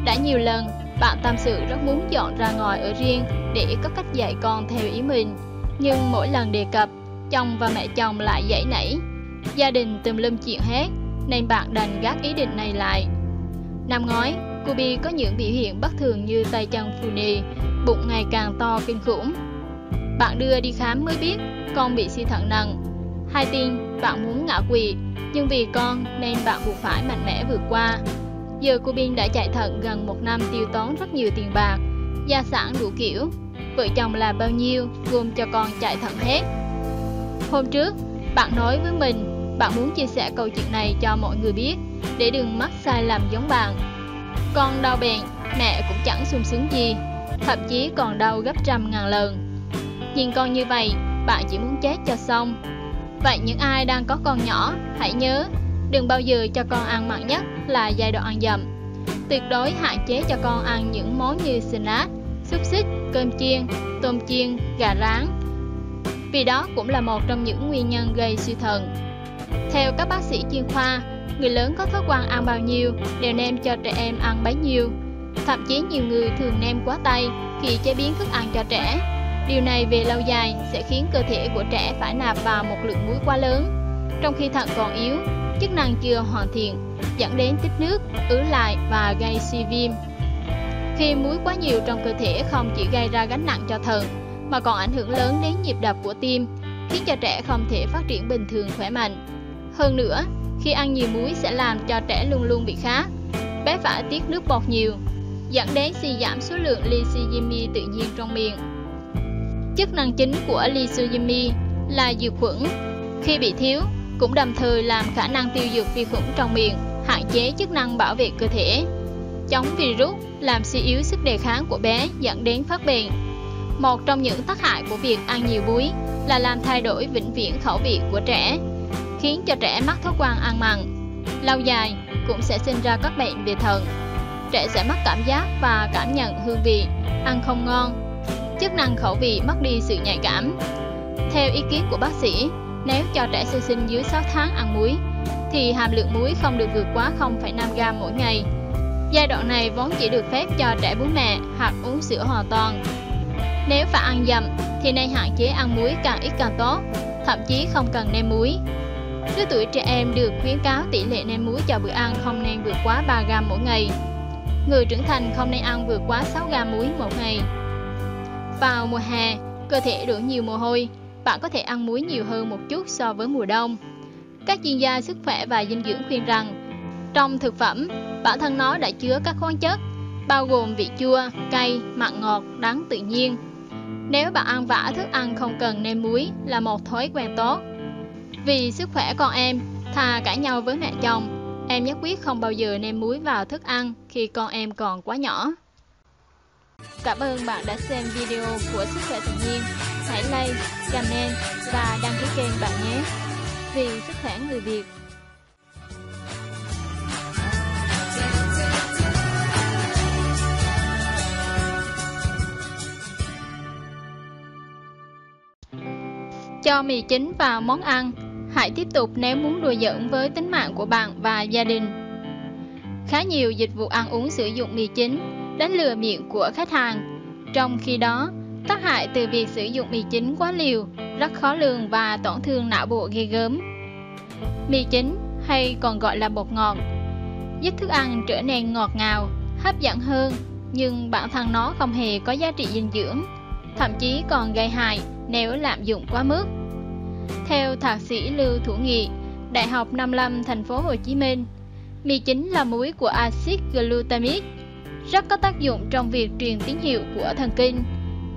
Đã nhiều lần, bạn tâm sự rất muốn dọn ra ngoài ở riêng để có cách dạy con theo ý mình. Nhưng mỗi lần đề cập, chồng và mẹ chồng lại giãy nảy. Gia đình tùm lum chuyện hết, nên bạn đành gác ý định này lại. Năm ngoái, cô Bi có những biểu hiện bất thường như tay chân phù nề, bụng ngày càng to kinh khủng. Bạn đưa đi khám mới biết con bị suy thận nặng. Hay tin bạn muốn ngã quỵ, nhưng vì con nên bạn buộc phải mạnh mẽ vượt qua. Giờ cô Biên đã chạy thận gần một năm, tiêu tốn rất nhiều tiền bạc, gia sản đủ kiểu, vợ chồng là bao nhiêu gồm cho con chạy thận hết. Hôm trước, bạn nói với mình, bạn muốn chia sẻ câu chuyện này cho mọi người biết, để đừng mắc sai lầm giống bạn. Con đau bèn, mẹ cũng chẳng sung sướng gì, thậm chí còn đau gấp trăm ngàn lần. Nhìn con như vậy, bạn chỉ muốn chết cho xong. Vậy những ai đang có con nhỏ, hãy nhớ, đừng bao giờ cho con ăn mặn nhất là giai đoạn ăn dặm. Tuyệt đối hạn chế cho con ăn những món như snack, xúc xích, cơm chiên, tôm chiên, gà rán, vì đó cũng là một trong những nguyên nhân gây suy thận. Theo các bác sĩ chuyên khoa, người lớn có thói quen ăn bao nhiêu đều nêm cho trẻ em ăn bấy nhiêu. Thậm chí nhiều người thường nêm quá tay khi chế biến thức ăn cho trẻ. Điều này về lâu dài sẽ khiến cơ thể của trẻ phải nạp vào một lượng muối quá lớn, trong khi thận còn yếu, chức năng chưa hoàn thiện, dẫn đến tích nước, ứ lại và gây suy viêm. Khi muối quá nhiều trong cơ thể không chỉ gây ra gánh nặng cho thận, mà còn ảnh hưởng lớn đến nhịp đập của tim, khiến cho trẻ không thể phát triển bình thường khỏe mạnh. Hơn nữa, khi ăn nhiều muối sẽ làm cho trẻ luôn luôn bị khát, bé phải tiết nước bọt nhiều, dẫn đến suy giảm số lượng lysozyme tự nhiên trong miệng. Chức năng chính của lysozyme là diệt khuẩn, khi bị thiếu, cũng đồng thời làm khả năng tiêu diệt vi khuẩn trong miệng, hạn chế chức năng bảo vệ cơ thể, chống virus, làm suy yếu sức đề kháng của bé, dẫn đến phát bệnh. Một trong những tác hại của việc ăn nhiều muối là làm thay đổi vĩnh viễn khẩu vị của trẻ, khiến cho trẻ mắc thói quen ăn mặn. Lâu dài cũng sẽ sinh ra các bệnh về thận. Trẻ sẽ mất cảm giác và cảm nhận hương vị, ăn không ngon, chức năng khẩu vị mất đi sự nhạy cảm. Theo ý kiến của bác sĩ, nếu cho trẻ sơ sinh dưới 6 tháng ăn muối, thì hàm lượng muối không được vượt quá 0,5g mỗi ngày. Giai đoạn này vốn chỉ được phép cho trẻ bú mẹ hoặc uống sữa hoàn toàn. Nếu phải ăn dặm, thì nên hạn chế ăn muối càng ít càng tốt, thậm chí không cần nêm muối. Lứa tuổi trẻ em được khuyến cáo tỷ lệ nêm muối cho bữa ăn không nên vượt quá 3 gram mỗi ngày. Người trưởng thành không nên ăn vượt quá 6 gram muối mỗi ngày. Vào mùa hè, cơ thể đổ nhiều mồ hôi, bạn có thể ăn muối nhiều hơn một chút so với mùa đông. Các chuyên gia sức khỏe và dinh dưỡng khuyên rằng, trong thực phẩm, bản thân nó đã chứa các khoáng chất, bao gồm vị chua, cay, mặn ngọt, đắng tự nhiên. Nếu bạn ăn vạ thức ăn không cần nêm muối là một thói quen tốt. Vì sức khỏe con em, thà cãi nhau với mẹ chồng, em nhất quyết không bao giờ nêm muối vào thức ăn khi con em còn quá nhỏ. Cảm ơn bạn đã xem video của Sức Khỏe Tự Nhiên. Hãy like, comment và đăng ký kênh bạn nhé. Vì sức khỏe người Việt. Cho mì chính vào món ăn, hãy tiếp tục nếu muốn đùa giỡn với tính mạng của bạn và gia đình. Khá nhiều dịch vụ ăn uống sử dụng mì chính đánh lừa miệng của khách hàng. Trong khi đó, tác hại từ việc sử dụng mì chính quá liều rất khó lường và tổn thương não bộ ghê gớm. Mì chính hay còn gọi là bột ngọt giúp thức ăn trở nên ngọt ngào, hấp dẫn hơn, nhưng bản thân nó không hề có giá trị dinh dưỡng, thậm chí còn gây hại nếu lạm dụng quá mức. Theo thạc sĩ Lưu Thủ Nghị, Đại học 55 thành phố Hồ Chí Minh, mì chính là muối của axit glutamic, rất có tác dụng trong việc truyền tín hiệu của thần kinh.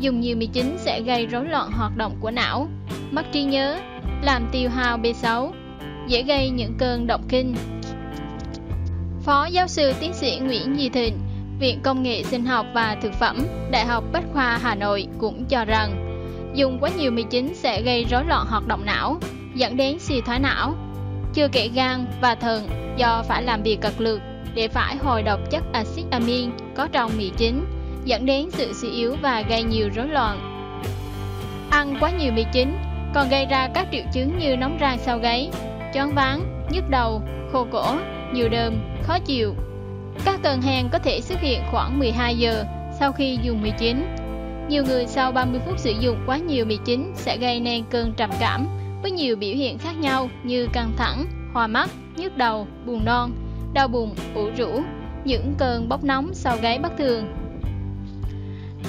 Dùng nhiều mì chính sẽ gây rối loạn hoạt động của não, mất trí nhớ, làm tiêu hao B6, dễ gây những cơn động kinh. Phó giáo sư tiến sĩ Nguyễn Duy Thịnh, Viện Công nghệ Sinh học và Thực phẩm, Đại học Bách khoa Hà Nội cũng cho rằng dùng quá nhiều mì chính sẽ gây rối loạn hoạt động não, dẫn đến suy thoái não, chưa kể gan và thận do phải làm việc cật lực để phải hồi độc chất axit amin có trong mì chính, dẫn đến sự suy yếu và gây nhiều rối loạn. Ăn quá nhiều mì chính còn gây ra các triệu chứng như nóng ran sau gáy, choáng váng, nhức đầu, khô cổ, nhiều đờm, khó chịu. Các cơn hen có thể xuất hiện khoảng 12 giờ sau khi dùng mì chính. Nhiều người sau 30 phút sử dụng quá nhiều mì chính sẽ gây nên cơn trầm cảm với nhiều biểu hiện khác nhau như căng thẳng, hoa mắt, nhức đầu, buồn nôn, đau bụng, ủ rũ, những cơn bốc nóng sau gáy bất thường.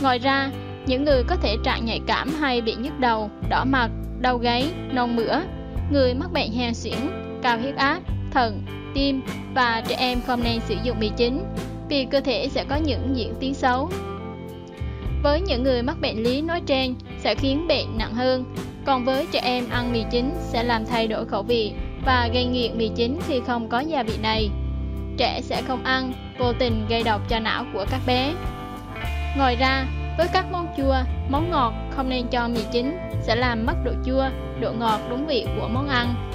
Ngoài ra, những người có thể trạng nhạy cảm hay bị nhức đầu, đỏ mặt, đau gáy, nôn mửa, người mắc bệnh hen suyễn, cao huyết áp, thận, tim và trẻ em không nên sử dụng mì chính vì cơ thể sẽ có những diễn tiến xấu. Với những người mắc bệnh lý nói trên sẽ khiến bệnh nặng hơn, còn với trẻ em ăn mì chính sẽ làm thay đổi khẩu vị và gây nghiện mì chính khi không có gia vị này. Trẻ sẽ không ăn, vô tình gây độc cho não của các bé. Ngoài ra, với các món chua, món ngọt không nên cho mì chính sẽ làm mất độ chua, độ ngọt đúng vị của món ăn.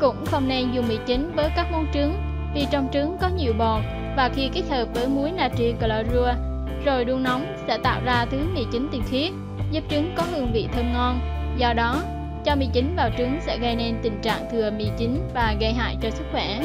Cũng không nên dùng mì chính với các món trứng vì trong trứng có nhiều bột và khi kết hợp với muối natri clorua rồi đun nóng sẽ tạo ra thứ mì chính tinh khiết, giúp trứng có hương vị thơm ngon. Do đó, cho mì chính vào trứng sẽ gây nên tình trạng thừa mì chính và gây hại cho sức khỏe.